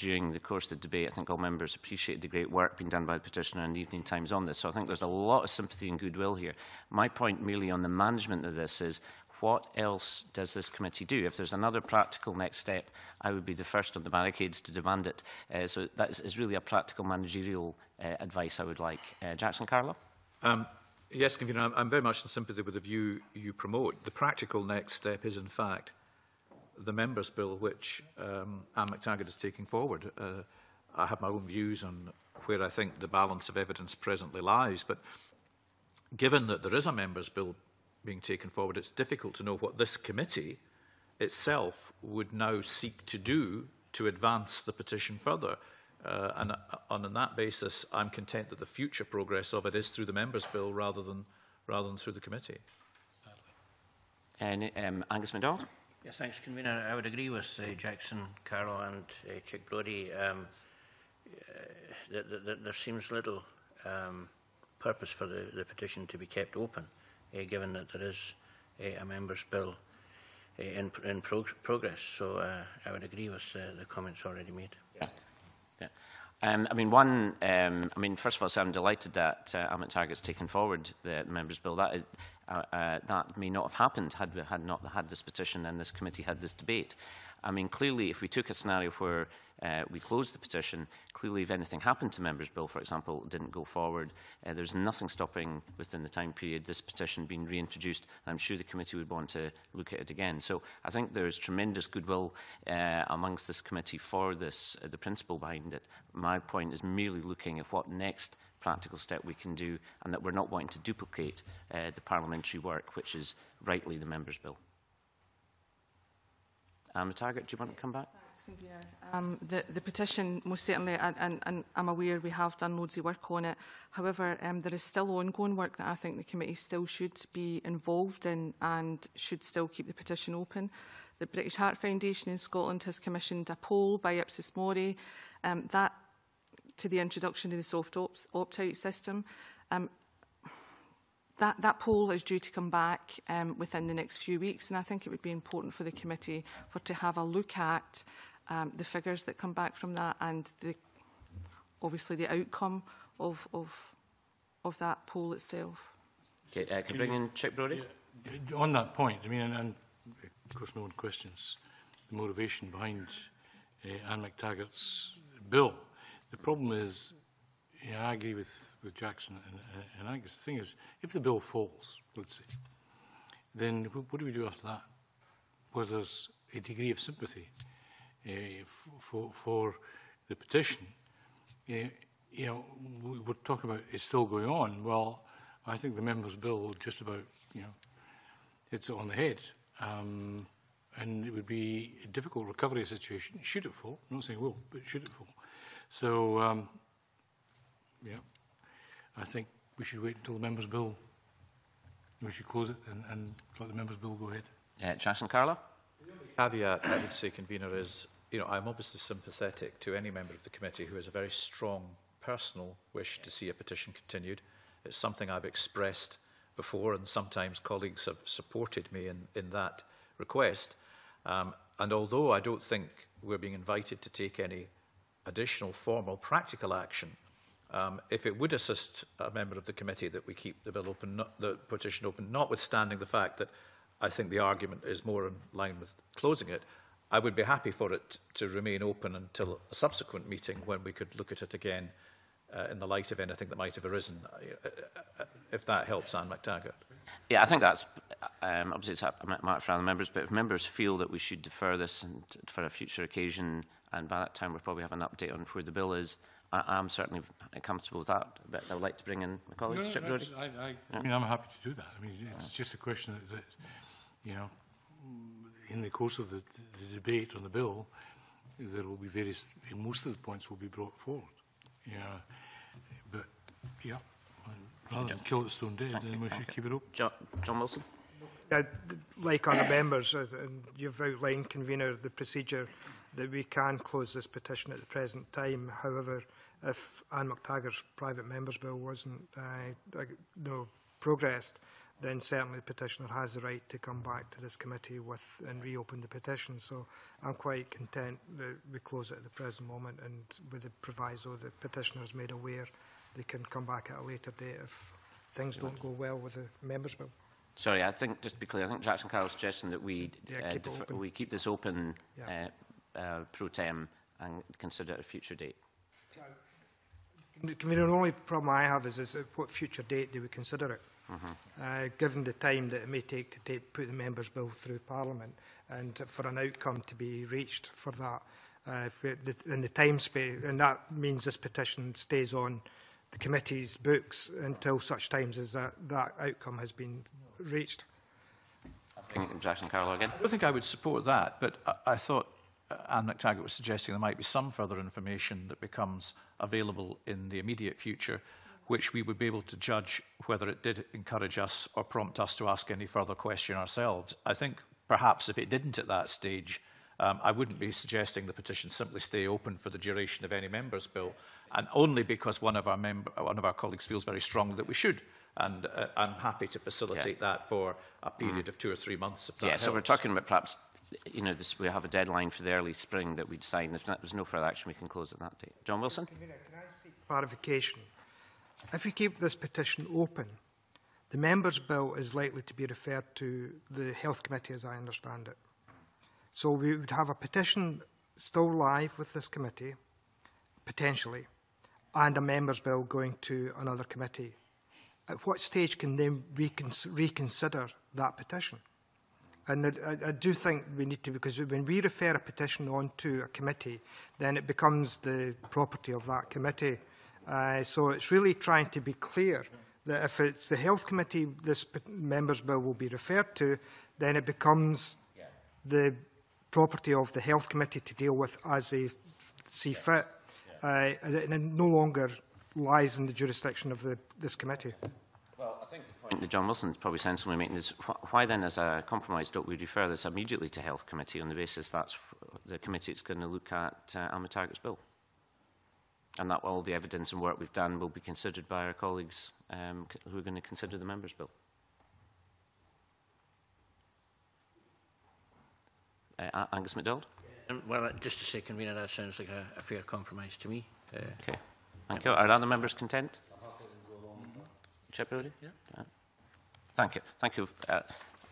during the course of the debate, I think all members appreciated the great work being done by the petitioner and the Evening Times on this. So I think there's a lot of sympathy and goodwill here. My point merely on the management of this is, what else does this committee do? If there's another practical next step, I would be the first on the barricades to demand it. Uh, so that is, is really a practical managerial uh, advice I would like. Uh, Jackson Carlaw? Um, yes, Convener, I'm very much in sympathy with the view you promote. The practical next step is, in fact, the Members' Bill, which um, Anne McTaggart is taking forward. Uh, I have my own views on where I think the balance of evidence presently lies, but given that there is a Members' Bill being taken forward, it's difficult to know what this committee itself would now seek to do to advance the petition further. Uh, and, uh, and on that basis, I'm content that the future progress of it is through the Members' Bill rather than, rather than through the committee. And um, Angus MacDonald? Yes, thanks, Convener. I would agree with uh, Jackson Carlaw and uh, Chic Brodie um, uh, that, that, that there seems little um, purpose for the, the petition to be kept open, uh, given that there is uh, a Members' Bill uh, in, in prog progress. So uh, I would agree with uh, the comments already made. Yeah. Yeah. Um, I mean, one. Um, I mean, first of all, so I'm delighted that uh, Anne McTaggart's taken forward the, the Members' Bill. That is, uh, uh, that may not have happened had we had not had this petition and this committee had this debate. I mean, clearly, if we took a scenario where Uh, we closed the petition. Clearly, if anything happened to Members' Bill, for example, it didn't go forward. Uh, there's nothing stopping within the time period this petition being reintroduced. I'm sure the committee would want to look at it again. So I think there is tremendous goodwill uh, amongst this committee for this, uh, the principle behind it. My point is merely looking at what next practical step we can do, and that we're not wanting to duplicate uh, the parliamentary work, which is rightly the Members' Bill. Anne McTaggart, do you want to come back? Um, the, the petition, most certainly, and, and, and I'm aware we have done loads of work on it. However, um, there is still ongoing work that I think the committee still should be involved in and should still keep the petition open. The British Heart Foundation in Scotland has commissioned a poll by Ipsos Mori um, that, to the introduction of the soft opt-out system. Um, That, that poll is due to come back um, within the next few weeks, and I think it would be important for the committee for to have a look at um, the figures that come back from that and the, obviously the outcome of, of, of that poll itself. Okay, uh, can I bring in Chic Brodie? Yeah, on that point, I mean, and, and of course no one questions the motivation behind uh, Anne McTaggart's bill. The problem is, yeah, I agree with, with Jackson and, and Angus. The thing is, if the bill falls, let's say, then what do we do after that? Well, there's a degree of sympathy uh, for, for the petition. Uh, you know, we, we're talking about it's still going on. Well, I think the members' bill just about, you know, hits it on the head. Um, and it would be a difficult recovery situation, should it fall. I'm not saying it will, but should it fall. So, um, yeah, I think we should wait until the Members' Bill, we should close it and, and let the Members' Bill go ahead. Uh, Jackson Carlaw? The only caveat I would say, Convener, is, you know, I'm obviously sympathetic to any member of the committee who has a very strong personal wish to see a petition continued. It's something I've expressed before, and sometimes colleagues have supported me in, in that request. Um, and although I don't think we're being invited to take any additional formal practical action, Um, if it would assist a member of the committee that we keep the bill open, not, the petition open, notwithstanding the fact that I think the argument is more in line with closing it, I would be happy for it to remain open until a subsequent meeting when we could look at it again uh, in the light of anything that might have arisen, uh, if that helps Anne McTaggart. Yeah, I think that's um, obviously it's a mark for other members, but if members feel that we should defer this and for a future occasion, and by that time we'll probably have an update on where the bill is, I am certainly comfortable with that, but I would like to bring in my colleagues. No, no, no, I, I, yeah. I mean, I'm happy to do that. I mean, it's yeah. just a question that, that, you know, in the course of the, the debate on the bill, there will be various, most of the points will be brought forward. Yeah, you know, but, yeah, rather than kill it stone dead, then we should keep it open. John, John Wilson? Yeah, like other members, and you've outlined, Convener, the procedure that we can close this petition at the present time. However, if Anne McTaggart's private members' bill wasn't uh, no, progressed, then certainly the petitioner has the right to come back to this committee with and reopen the petition. So I'm quite content that we close it at the present moment, and with the proviso that petitioner is made aware they can come back at a later date if things don't go well with the members' bill. Sorry, I think, just to be clear, I think Jackson Carlaw's suggesting that we, yeah, uh, keep we keep this open yeah. uh, uh, pro tem and consider it a future date. The only problem I have is, is at what future date do we consider it, mm-hmm. uh, given the time that it may take to take, put the Members' Bill through Parliament and for an outcome to be reached for that. Uh, in the time space, and that means this petition stays on the committee's books until such times as that, that outcome has been reached. Jackson Carlaw again. I don't think I would support that, but I, I thought Anne McTaggart was suggesting there might be some further information that becomes available in the immediate future, which we would be able to judge whether it did encourage us or prompt us to ask any further question ourselves. I think perhaps if it didn't at that stage, um, I wouldn't be suggesting the petition simply stay open for the duration of any member's bill, and only because one of our, member, one of our colleagues feels very strongly that we should. And uh, I'm happy to facilitate yeah. that for a period mm. of two or three months. If that yeah, helps. So we're talking about perhaps, you know, this, we have a deadline for the early spring that we'd sign. If there's no further action, we can close at that date. John Wilson? Can I seek clarification? If we keep this petition open, the Members' Bill is likely to be referred to the Health Committee, as I understand it. So we would have a petition still live with this committee, potentially, and a member's bill going to another committee, at what stage can they recons reconsider that petition? And I, I do think we need to, because when we refer a petition on to a committee, then it becomes the property of that committee. Uh, so it's really trying to be clear that if it's the Health Committee this member's bill will be referred to, then it becomes yeah. the property of the Health Committee to deal with as they see yeah. fit. Yeah. Uh, and, it, and it no longer lies in the jurisdiction of the, this committee. Well, I think the point that John Wilson is probably sensibly making is wh why then, as a compromise, don't we refer this immediately to Health Committee on the basis that's the committee that's going to look at uh, Anne McTaggart's bill? And that all the evidence and work we've done will be considered by our colleagues um, who are going to consider the members' bill. Uh, Angus MacDonald? Um, well, just to say, convener, that sounds like a, a fair compromise to me. Uh, okay. Thank you. Are other members content? Chic Brodie? Yeah. Uh, thank you. Thank you. Uh,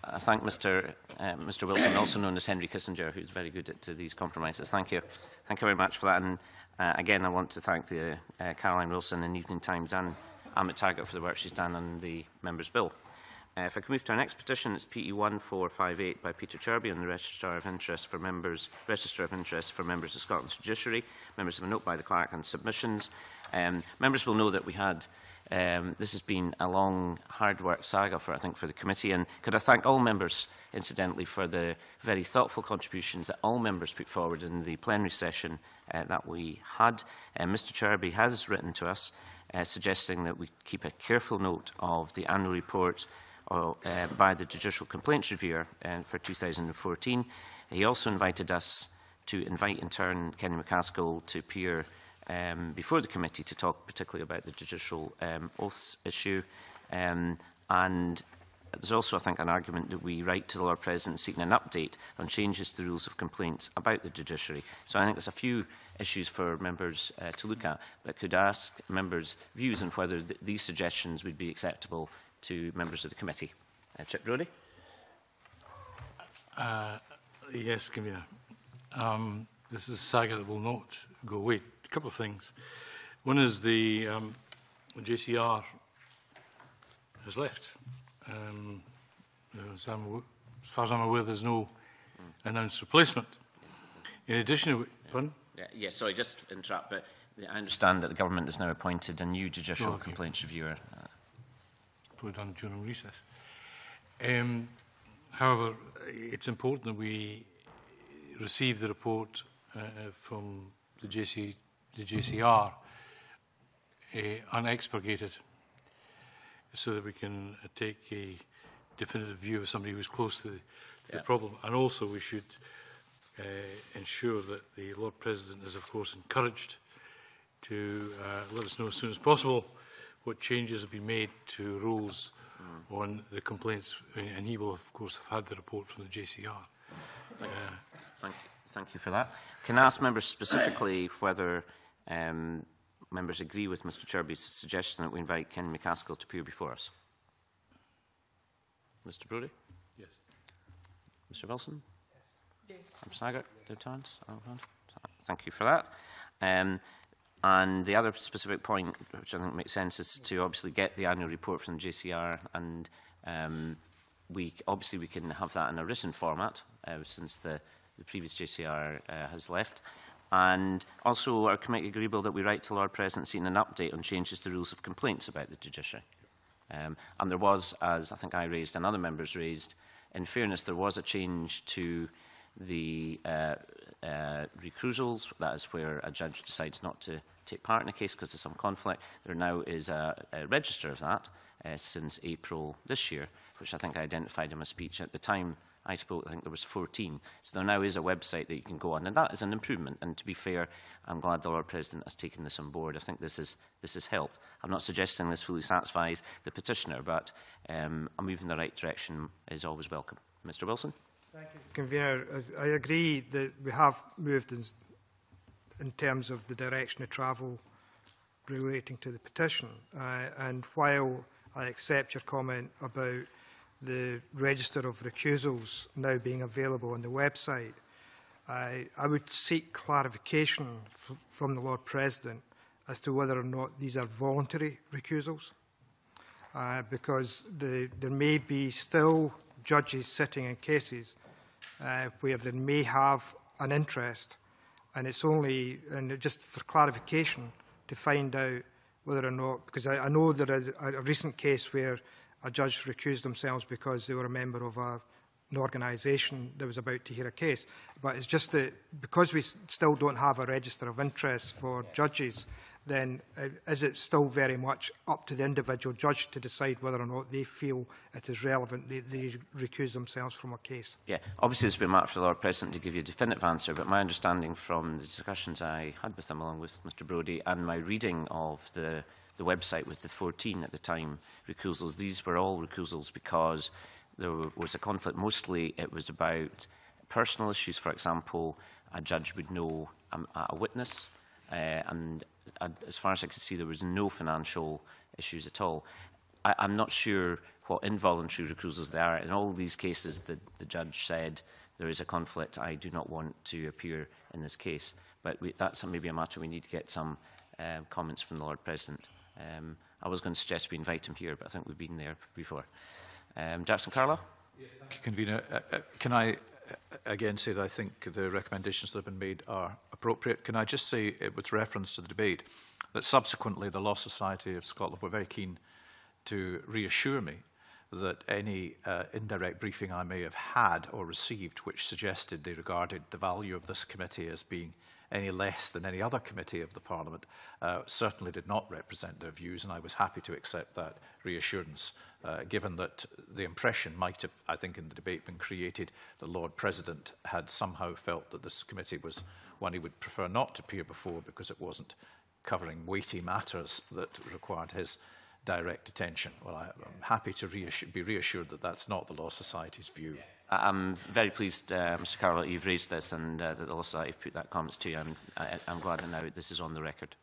I thank Mr. Uh, Mr. Wilson, also known as Henry Kissinger, who's very good at to these compromises. Thank you. Thank you very much for that. And uh, again, I want to thank the uh, Carolyn Wilson and Evening Times and Anne McTaggart for the work she's done on the members' bill. Uh, if I can move to our next petition, it's P E one four five eight by Peter Cherby on the Registrar of Interest for Members, Register of Interest for Members of Scotland's Judiciary. Members have been noted by the clerk and submissions. Um, members will know that we had. Um, this has been a long, hard work saga for, I think, for the committee. And could I thank all members, incidentally, for the very thoughtful contributions that all members put forward in the plenary session uh, that we had. Uh, Mr Cherby has written to us uh, suggesting that we keep a careful note of the annual report or, uh, by the Judicial Complaints Reviewer uh, for two thousand fourteen. He also invited us to invite, in turn, Kenny MacAskill to appear Um, before the committee to talk particularly about the judicial um, oaths issue. Um, and there's also, I think, an argument that we write to the Lord President seeking an update on changes to the rules of complaints about the judiciary. So I think there's a few issues for members uh, to look at, but could ask members' views on whether th these suggestions would be acceptable to members of the committee. Uh, Chic Brodie? Uh, yes, Convener. Um, this is a saga that will not go away. A couple of things. One is the um, J C R has left. Um, as, I'm, as far as I'm aware, there's no announced replacement. In addition to... Pardon? Yeah, yeah, sorry, just to interrupt, but I understand that the government has now appointed a new judicial oh, okay. complaints reviewer. Probably done during recess. Um, however, it's important that we receive the report uh, from the J C R the J C R uh, unexpurgated, so that we can uh, take a definitive view of somebody who's close to the, to yeah. the problem. And also we should uh, ensure that the Lord President is, of course, encouraged to uh, let us know as soon as possible what changes have been made to rules mm. on the complaints, and he will, of course, have had the report from the J C R. Thank you. Uh, Thank you. Thank you for that. Can I ask members specifically whether um, members agree with Mr Cherby's suggestion that we invite Ken MacAskill to appear before us? Mr Brodie? Yes. Mr Wilson? Yes. Yes. Sager, David Torrance? Thank you for that. Um, and the other specific point, which I think makes sense, is to obviously get the annual report from J C R, and um, we obviously we can have that in a written format uh, since the the previous J C R uh, has left. And also, our committee agreeable that we write to Lord President seeking an update on changes to rules of complaints about the judiciary. Um, and there was, as I think I raised and other members raised, in fairness, there was a change to the uh, uh, recusals. That is where a judge decides not to take part in a case because of some conflict. There now is a, a register of that uh, since April this year, which I think I identified in my speech at the time I spoke. I think there was fourteen. So there now is a website that you can go on, and that is an improvement. And to be fair, I'm glad the Lord President has taken this on board. I think this is this has helped. I'm not suggesting this fully satisfies the petitioner, but um, a move in the right direction is always welcome. Mister Wilson? Thank you, Convener. I, I agree that we have moved in, in terms of the direction of travel relating to the petition. Uh, and while I accept your comment about the register of recusals now being available on the website, I, I would seek clarification f from the Lord President as to whether or not these are voluntary recusals, uh, because the, there may be still judges sitting in cases uh, where they may have an interest, and it's only, and just for clarification, to find out whether or not, because I, I know there is a recent case where a judge recused themselves because they were a member of a, an organisation that was about to hear a case. But it's just that because we still don't have a register of interests for judges, then uh, is it still very much up to the individual judge to decide whether or not they feel it is relevant they, they recuse themselves from a case? Yeah, obviously it's been marked for the Lord President to give you a definitive answer, but my understanding from the discussions I had with him along with Mr Brodie and my reading of the, the website with the fourteen at the time recusals, these were all recusals because there was a conflict. Mostly it was about personal issues. For example, a judge would know a, a witness uh, and as far as I could see, there was no financial issues at all. I, I'm not sure what involuntary recusals there are. In all these cases, the, the judge said, there is a conflict, I do not want to appear in this case. But we, that's maybe a matter we need to get some uh, comments from the Lord President. Um, I was going to suggest we invite him here, but I think we've been there before. Um, Jackson Carlaw? Yes, thank you, Convener. Uh, uh, can I again say that I think the recommendations that have been made are appropriate. Can I just say, with reference to the debate, that subsequently the Law Society of Scotland were very keen to reassure me that any uh, indirect briefing I may have had or received which suggested they regarded the value of this committee as being any less than any other committee of the Parliament uh, certainly did not represent their views, and I was happy to accept that reassurance, uh, given that the impression might have, I think, in the debate been created that Lord President had somehow felt that this committee was one he would prefer not to appear before because it wasn't covering weighty matters that required his direct attention. Well, I, I'm happy to reassure, be reassured that that's not the Law Society's view. I'm very pleased, uh, Mr Carlaw, that you've raised this and uh, that the Law Society have put that comments to you. I'm, I, I'm glad that now this is on the record.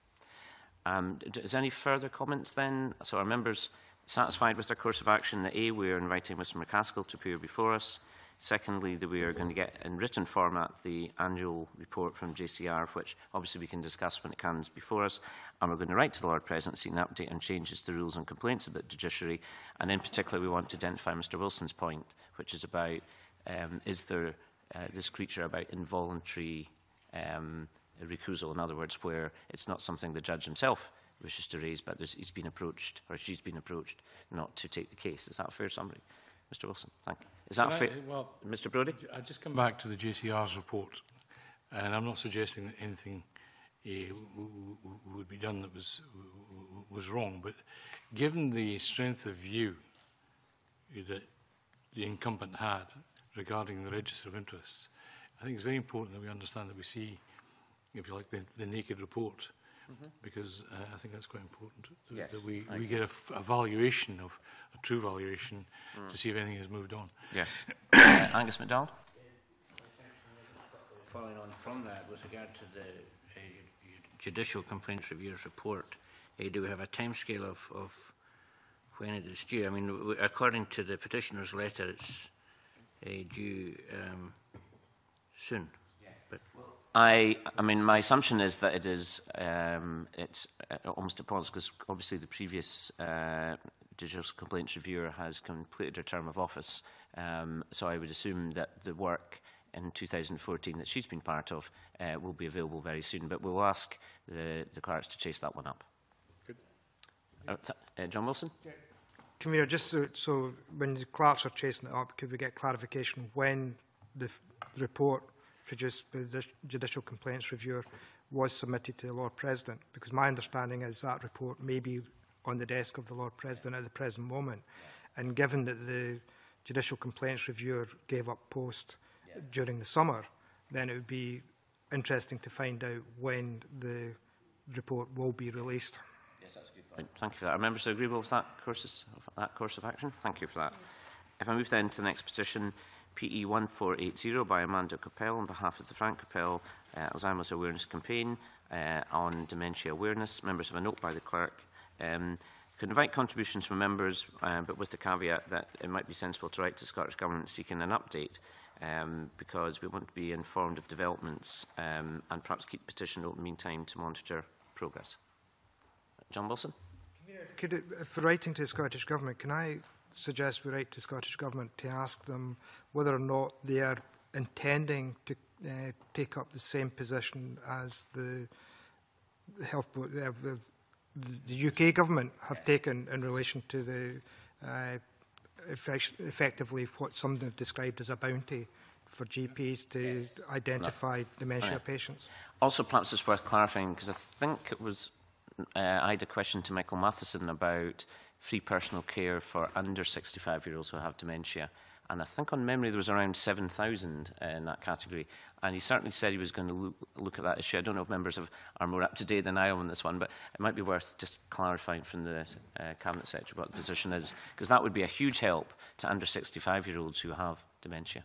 Um, is there any further comments then? So our members satisfied with their course of action that A, we are inviting Mister MacAskill to appear before us. Secondly, that we are going to get in written format the annual report from J C R, which obviously we can discuss when it comes before us. And we're going to write to the Lord President seeking an update on changes to rules and complaints about the judiciary. And in particular, we want to identify Mister Wilson's point, which is about um, is there uh, this creature about involuntary um, recusal, in other words, where it's not something the judge himself wishes to raise, but he's been approached or she's been approached not to take the case. Is that a fair summary? Mister Wilson, thank you. Is that fair? Well, Mister Brodie? I just come back to the J C R's report, and I'm not suggesting that anything uh, would be done that was was wrong. But given the strength of view that the incumbent had regarding the register of interests, I think it's very important that we understand that we see, if you like, the, the naked report, mm-hmm. because uh, I think that's quite important that, yes, that we, we get a, f a valuation of a true valuation mm. to see if anything has moved on. Yes. uh, Angus MacDonald. Following on from that, with regard to the uh, Judicial Complaints Reviewers Report, uh, do we have a timescale of, of when it is due? I mean, w according to the petitioner's letter, it's uh, due um, soon. Yeah. But I, I mean, my assumption is that it is um, it's uh, almost a pause because obviously the previous uh, Judicial Complaints Reviewer has completed her term of office. Um, so I would assume that the work in two thousand fourteen that she's been part of uh, will be available very soon. But we'll ask the, the clerks to chase that one up. Good. Uh, uh, John Wilson? Yeah. Convener, just so, so when the clerks are chasing it up, could we get clarification when the report produced by the Judicial Complaints Reviewer was submitted to the Lord President? Because my understanding is that report may be on the desk of the Lord President at the present moment. And given that the Judicial Complaints Reviewer gave up post yeah. during the summer, then it would be interesting to find out when the report will be released. Yes, that's a good point. Thank you for that. Are members agreeable with that, courses, that course of action? Thank you for that. If I move then to the next petition, P E one four eight zero by Amanda Coppell on behalf of the Frank Coppell uh, Alzheimer's Awareness Campaign uh, on Dementia Awareness. Members have a note by the clerk. Um, could invite contributions from members, uh, but with the caveat that it might be sensible to write to the Scottish Government seeking an update. um, because we want to be informed of developments um, and perhaps keep the petition open in the meantime to monitor progress. John Wilson. Could it, for writing to the Scottish Government, can I suggest we write to the Scottish Government to ask them whether or not they are intending to uh, take up the same position as the health board, uh, the U K Government have taken in relation to the uh, effect effectively what some have described as a bounty for G Ps to yes. identify no. dementia oh, yeah. patients? Also, perhaps it's worth clarifying, because I think it was Uh, I had a question to Michael Matheson about free personal care for under sixty-five-year-olds who have dementia. And I think on memory there was around seven thousand uh, in that category. And he certainly said he was going to look, look at that issue. I don't know if members have, are more up to date than I am on this one, but it might be worth just clarifying from the uh, Cabinet Secretary what the position is, because that would be a huge help to under sixty-five-year-olds who have dementia.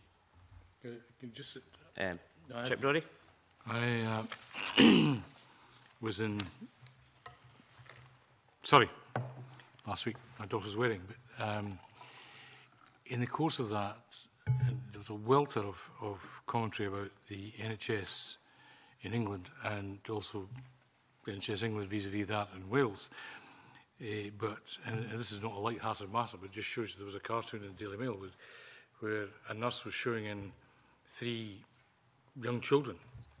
Can I just, uh, I Chic Brodie? I uh, was in... Sorry, last week my daughter was wearing, but um, in the course of that, there was a welter of, of commentary about the N H S in England and also N H S England vis-a-vis that in Wales. Uh, but, and, and this is not a light-hearted matter, but it just shows you there was a cartoon in the Daily Mail with, where a nurse was showing in three young children,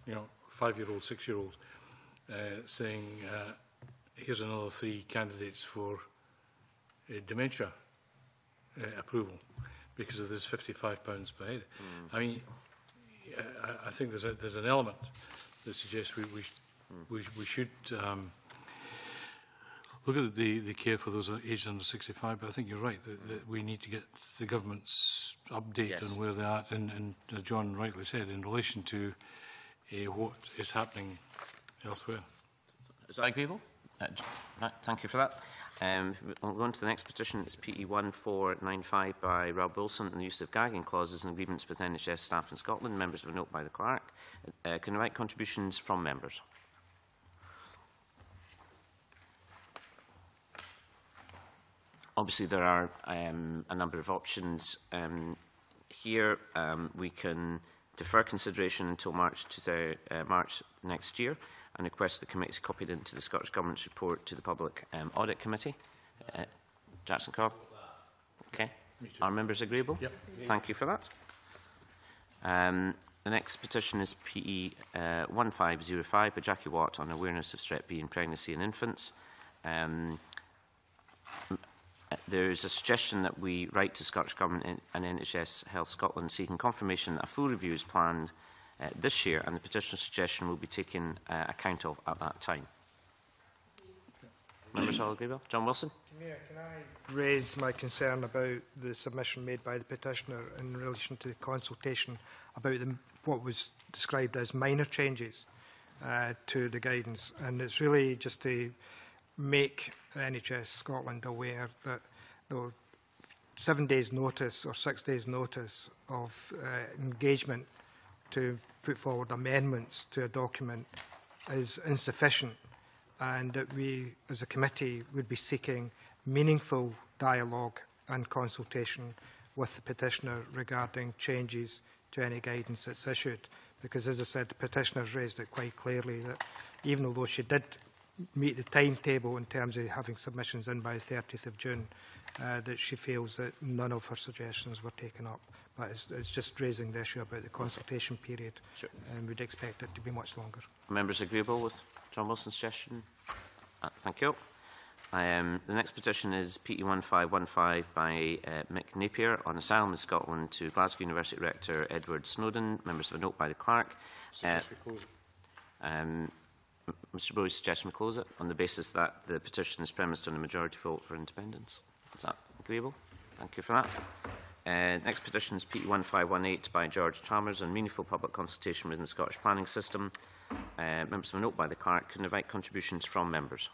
you know, five-year-old, six-year-old, uh, saying, uh, here's another three candidates for uh, dementia uh, approval because of this fifty-five pounds per head. Mm. I mean, I, I think there's, a, there's an element that suggests we, we, we, we should um, look at the, the care for those aged under sixty-five, but I think you're right that, that we need to get the government's update yes. on where they are, and, and as John rightly said, in relation to uh, what is happening elsewhere. Is that agreeable? Uh, right, thank you for that. Um, we'll go on to the next petition. It's P E one four nine five by Rob Wilson on the use of gagging clauses in agreements with N H S staff in Scotland. Members of a note by the clerk. Uh, can invite contributions from members. Obviously, there are um, a number of options um, here. Um, we can defer consideration until March, to the, uh, March next year, and request the committee's copied into the Scottish Government's report to the Public um, Audit Committee. Uh, Jackson Carlaw. Okay. Are members agreeable? Yep. Thank you for that. Um, the next petition is P E one five zero five by Jackie Watt on awareness of strep B in pregnancy and infants. Um, there is a suggestion that we write to Scottish Government and N H S Health Scotland seeking confirmation that a full review is planned Uh, this year, and the petitioner's suggestion will be taken uh, account of at that time. Okay. Members all agree well? John Wilson? Can I raise my concern about the submission made by the petitioner in relation to the consultation about the, what was described as minor changes uh, to the guidance? And it's really just to make N H S Scotland aware that you know, seven days' notice or six days' notice of uh, engagement to put forward amendments to a document is insufficient, and that we as a committee would be seeking meaningful dialogue and consultation with the petitioner regarding changes to any guidance that's issued. Because as I said, the petitioner has raised it quite clearly that even although she did meet the timetable in terms of having submissions in by the thirtieth of June, uh, that she feels that none of her suggestions were taken up. But it's, it's just raising the issue about the consultation period, sure. and we'd expect it to be much longer. Members agreeable with John Wilson's suggestion? Uh, thank you. Um, the next petition is P E one five one five by uh, Mick Napier on asylum in Scotland to Glasgow University Rector Edward Snowden. Members of a note by the clerk. Uh, um, Mister Brodie's suggestion we close it on the basis that the petition is premised on a majority vote for independence. Is that agreeable? Thank you for that. Uh, next petition is P E one five one eight by George Chalmers on meaningful public consultation within the Scottish planning system. Uh, members of a note by the clerk can invite contributions from members.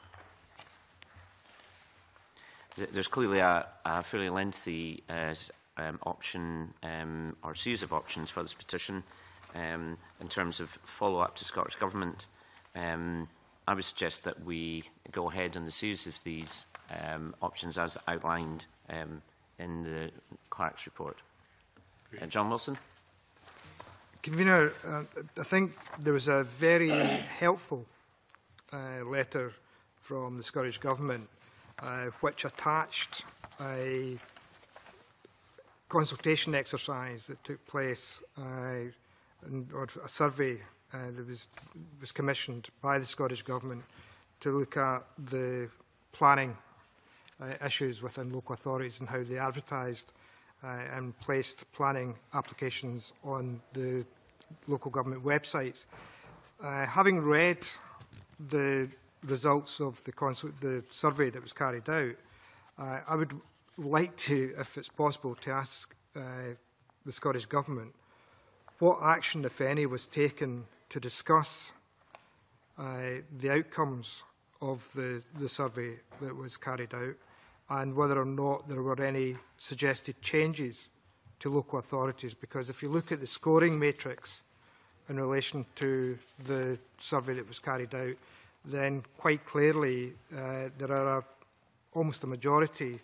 There's clearly a, a fairly lengthy uh, um, option um, or series of options for this petition um, in terms of follow-up to Scottish Government. Um, I would suggest that we go ahead on the series of these um, options as outlined um, in the clerk's report. Uh, John Wilson? Convener, uh, I think there was a very helpful uh, letter from the Scottish Government uh, which attached a consultation exercise that took place uh, and, or a survey uh, that was, was commissioned by the Scottish Government to look at the planning uh, issues within local authorities and how they advertised uh, and placed planning applications on the local government websites. Uh, having read the results of the, the survey that was carried out, uh, I would like to, if it's possible, to ask uh, the Scottish Government what action, if any, was taken to discuss uh, the outcomes of the, the survey that was carried out, and whether or not there were any suggested changes to local authorities. Because if you look at the scoring matrix in relation to the survey that was carried out, then quite clearly uh, there are a, almost a majority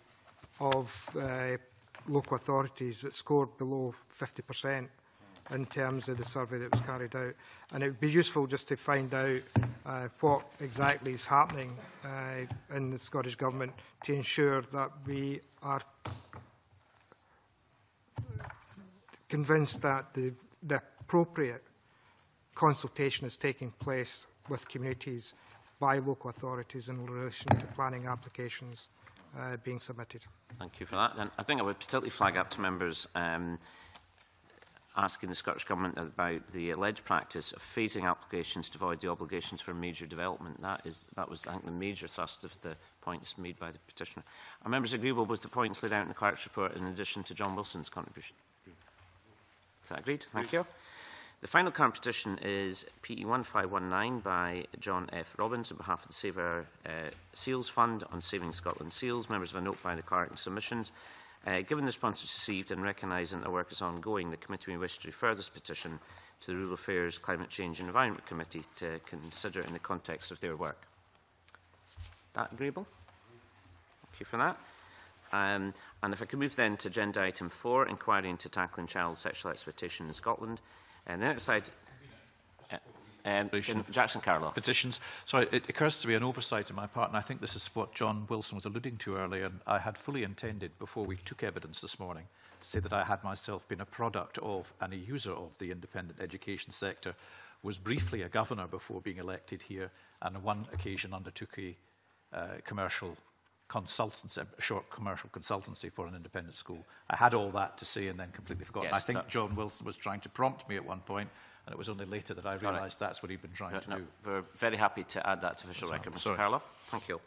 of uh, local authorities that scored below fifty percent in terms of the survey that was carried out. And it would be useful just to find out uh, what exactly is happening uh, in the Scottish Government to ensure that we are convinced that the, the appropriate consultation is taking place with communities by local authorities in relation to planning applications uh, being submitted. Thank you for that. And I think I would particularly flag up to members um, asking the Scottish Government about the alleged practice of phasing applications to avoid the obligations for major development. That, is, that was, I think, the major thrust of the points made by the petitioner. Are members agreeable with the points laid out in the Clerk's report in addition to John Wilson's contribution? Is that agreed? Thank Please. you. The final current petition is P E one five one nine by John F. Robbins on behalf of the Save Our uh, Seals Fund on Saving Scotland Seals. Members have a note by the Clerk and submissions. Uh, given the responses received and recognising that the work is ongoing, the Committee may wish to refer this petition to the Rural Affairs, Climate Change and Environment Committee to consider in the context of their work. Is that agreeable? Thank you for that. Um, and if I could move then to agenda item four, Inquiry into Tackling Child Sexual Exploitation in Scotland. And the next side, uh, um, Jackson Carlaw. Petitions. Sorry, it occurs to be an oversight on my part, and I think this is what John Wilson was alluding to earlier. And I had fully intended, before we took evidence this morning, to say that I had myself been a product of and a user of the independent education sector, was briefly a governor before being elected here, and on one occasion undertook a uh, commercial consultancy, a short commercial consultancy for an independent school. I had all that to say and then completely forgotten. Yes, I think John Wilson was trying to prompt me at one point, and it was only later that I realised that's what he'd been trying no, to no, do. We're very happy to add that to official record, Mister Carlaw. Thank you.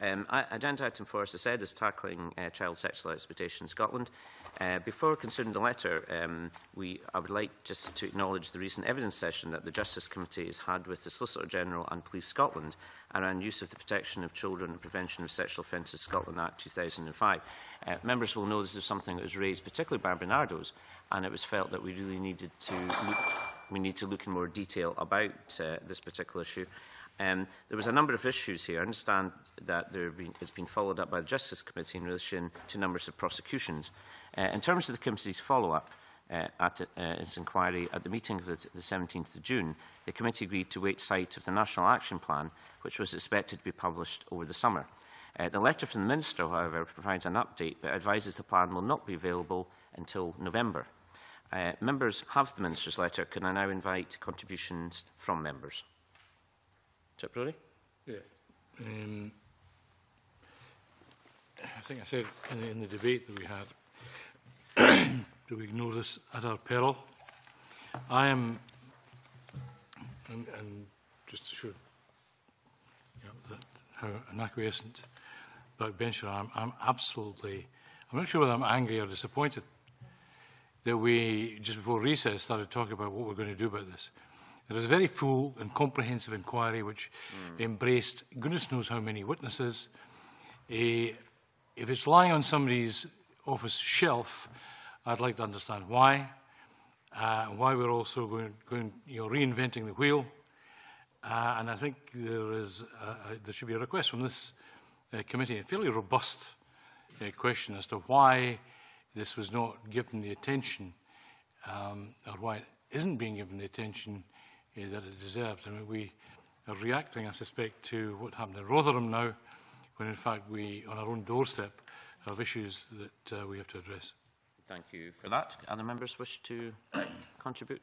Um, I, agenda item four, as I said, is tackling uh, child sexual exploitation in Scotland. Uh, before considering the letter, um, we, I would like just to acknowledge the recent evidence session that the Justice Committee has had with the Solicitor General and Police Scotland around use of the Protection of Children and Prevention of Sexual Offences Scotland Act two thousand five. Uh, members will know this is something that was raised particularly by Bernardo's, and it was felt that we really needed to look, we need to look in more detail about uh, this particular issue. Um, there was a number of issues here. I understand that there been, has been followed up by the Justice Committee in relation to numbers of prosecutions. Uh, in terms of the Committee's follow-up uh, at uh, its inquiry at the meeting of the, the seventeenth of June, the Committee agreed to wait sight of the National Action Plan, which was expected to be published over the summer. Uh, the letter from the Minister, however, provides an update, but advises the plan will not be available until November. Uh, members have the Minister's letter. Can I now invite contributions from members? Chic Brodie? Yes. Um, I think I said in the, in the debate that we had, do we ignore this at our peril? I am, and, and just to show you know, that how an acquiescent backbencher I am, I'm absolutely, I'm not sure whether I'm angry or disappointed that we, just before recess, started talking about what we're going to do about this. There was a very full and comprehensive inquiry which mm. embraced goodness knows how many witnesses. Uh, if it's lying on somebody's office shelf, I'd like to understand why. Uh, why we're also going, going, you know, reinventing the wheel. Uh, and I think there is, a, a, there should be a request from this uh, committee, a fairly robust uh, question as to why this was not given the attention um, or why isn't being given the attention uh, that it deserves. I mean, we are reacting, I suspect, to what happened in Rotherham now, when in fact we, on our own doorstep, have issues that uh, we have to address. Thank you for that. Other members wish to contribute?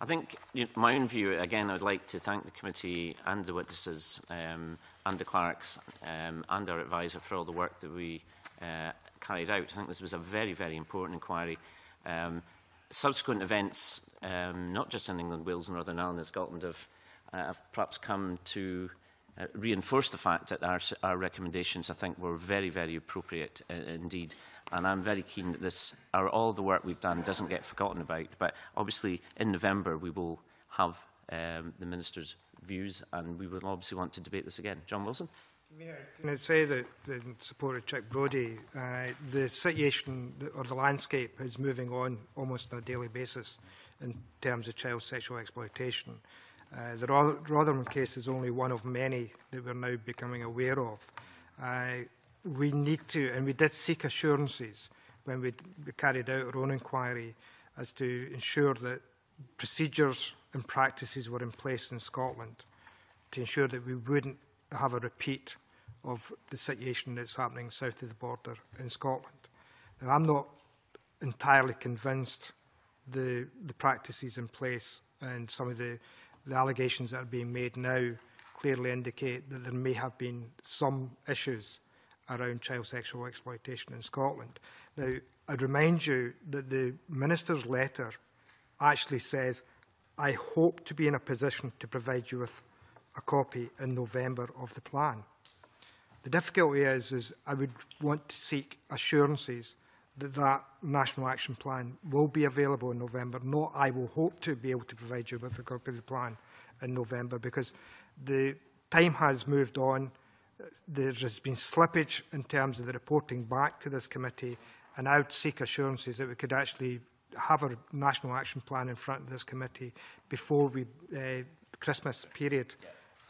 I think, you know, my own view, again, I would like to thank the committee and the witnesses um, and the clerks um, and our advisor for all the work that we uh, carried out. I think this was a very, very important inquiry. Um, subsequent events, um, not just in England, Wales, Northern Ireland and Scotland, have, uh, have perhaps come to uh, reinforce the fact that our, our recommendations, I think, were very, very appropriate uh, indeed. And I'm very keen that this, or all the work we've done, doesn't get forgotten about. But obviously, in November, we will have um, the Minister's views, and we will obviously want to debate this again. John Wilson? Mayor, can I say that in support of Chic Brodie, uh, the situation or the landscape is moving on almost on a daily basis in terms of child sexual exploitation. Uh, the Rotherham case is only one of many that we're now becoming aware of. Uh, We need to, and we did seek assurances when we carried out our own inquiry as to ensure that procedures and practices were in place in Scotland to ensure that we wouldn't have a repeat of the situation that's happening south of the border in Scotland. Now, I'm not entirely convinced the, the practices in place and some of the, the allegations that are being made now clearly indicate that there may have been some issues around child sexual exploitation in Scotland. Now, I'd remind you that the Minister's letter actually says, I hope to be in a position to provide you with a copy in November of the plan. The difficulty is, is I would want to seek assurances that that National Action Plan will be available in November, not I will hope to be able to provide you with a copy of the plan in November, because the time has moved on. There has been slippage in terms of the reporting back to this committee, and I would seek assurances that we could actually have a national action plan in front of this committee before we, uh, Christmas period.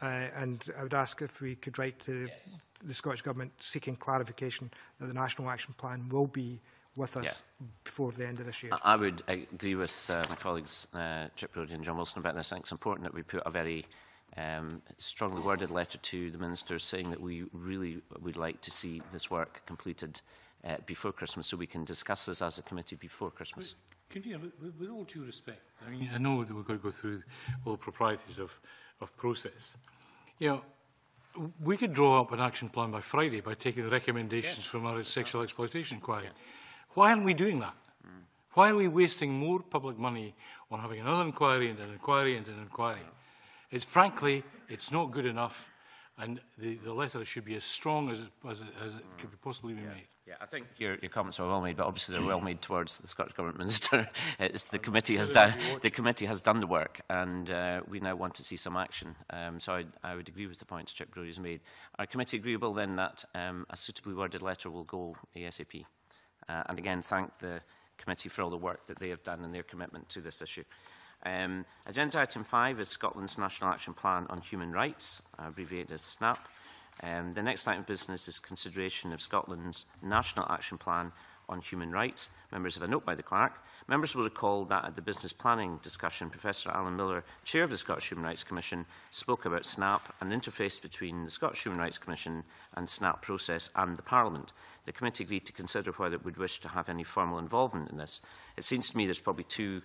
Uh, and I would ask if we could write to yes. the Scottish Government seeking clarification that the national action plan will be with us yeah. before the end of this year. I would agree with uh, my colleagues uh, Chic Brodie and John Wilson about this. I think it's important that we put a very Um, strongly worded letter to the Minister saying that we really would like to see this work completed uh, before Christmas, so we can discuss this as a committee before Christmas. With, you know, with, with all due respect, I mean, I know that we're going to go through all the proprieties of, of process. You know, we could draw up an action plan by Friday by taking the recommendations yes. from our sexual exploitation inquiry. Yes. Why aren't we doing that? Mm. Why are we wasting more public money on having another inquiry and an inquiry and an inquiry? It's, frankly, it's not good enough, and the, the letter should be as strong as it, as it, as it could be possibly be yeah. made. Yeah, I think your, your comments are well made, but obviously they're well made towards the Scottish Government Minister. It's the, committee has done, the committee has done the work, and uh, we now want to see some action. Um, so I, I would agree with the points Chic Brodie has made. Our committee agreeable then that um, a suitably worded letter will go ASAP. Uh, and again, thank the committee for all the work that they have done and their commitment to this issue. Um, agenda item five is Scotland's National Action Plan on Human Rights, abbreviated as SNAP. Um, the next item of business is consideration of Scotland's National Action Plan on Human Rights. Members have a note by the clerk. Members will recall that at the business planning discussion, Professor Alan Miller, Chair of the Scottish Human Rights Commission, spoke about SNAP and the interface between the Scottish Human Rights Commission and SNAP process and the Parliament. The committee agreed to consider whether it would wish to have any formal involvement in this. It seems to me there's probably two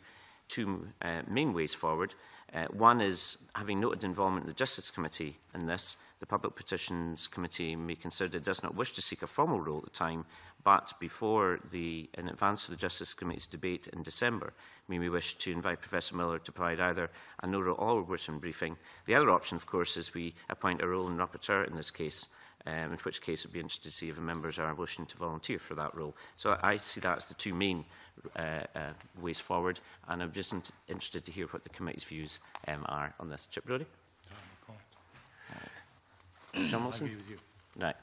two uh, main ways forward. Uh, one is, having noted involvement in the Justice Committee in this, the Public Petitions Committee may consider does not wish to seek a formal role at the time, but before the, in advance of the Justice Committee's debate in December, we may wish to invite Professor Miller to provide either an oral or written briefing. The other option, of course, is we appoint our own rapporteur in this case, um, in which case it would be interesting to see if members are wishing to volunteer for that role. So I see that as the two main Uh, uh, ways forward, and I'm just interested to hear what the committee's views um, are on this. Chic Brodie? No, right. John Wilson? I agree with you. Right.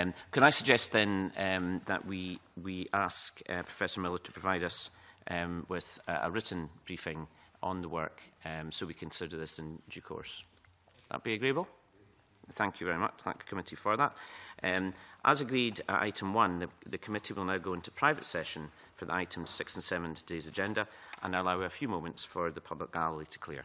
Um, can I suggest then um, that we, we ask uh, Professor Miller to provide us um, with uh, a written briefing on the work um, so we consider this in due course? Would that be agreeable? Thank you very much. Thank the committee for that. Um, as agreed at item one, the, the committee will now go into private session for the items six and seven on today's agenda and allow a few moments for the public gallery to clear.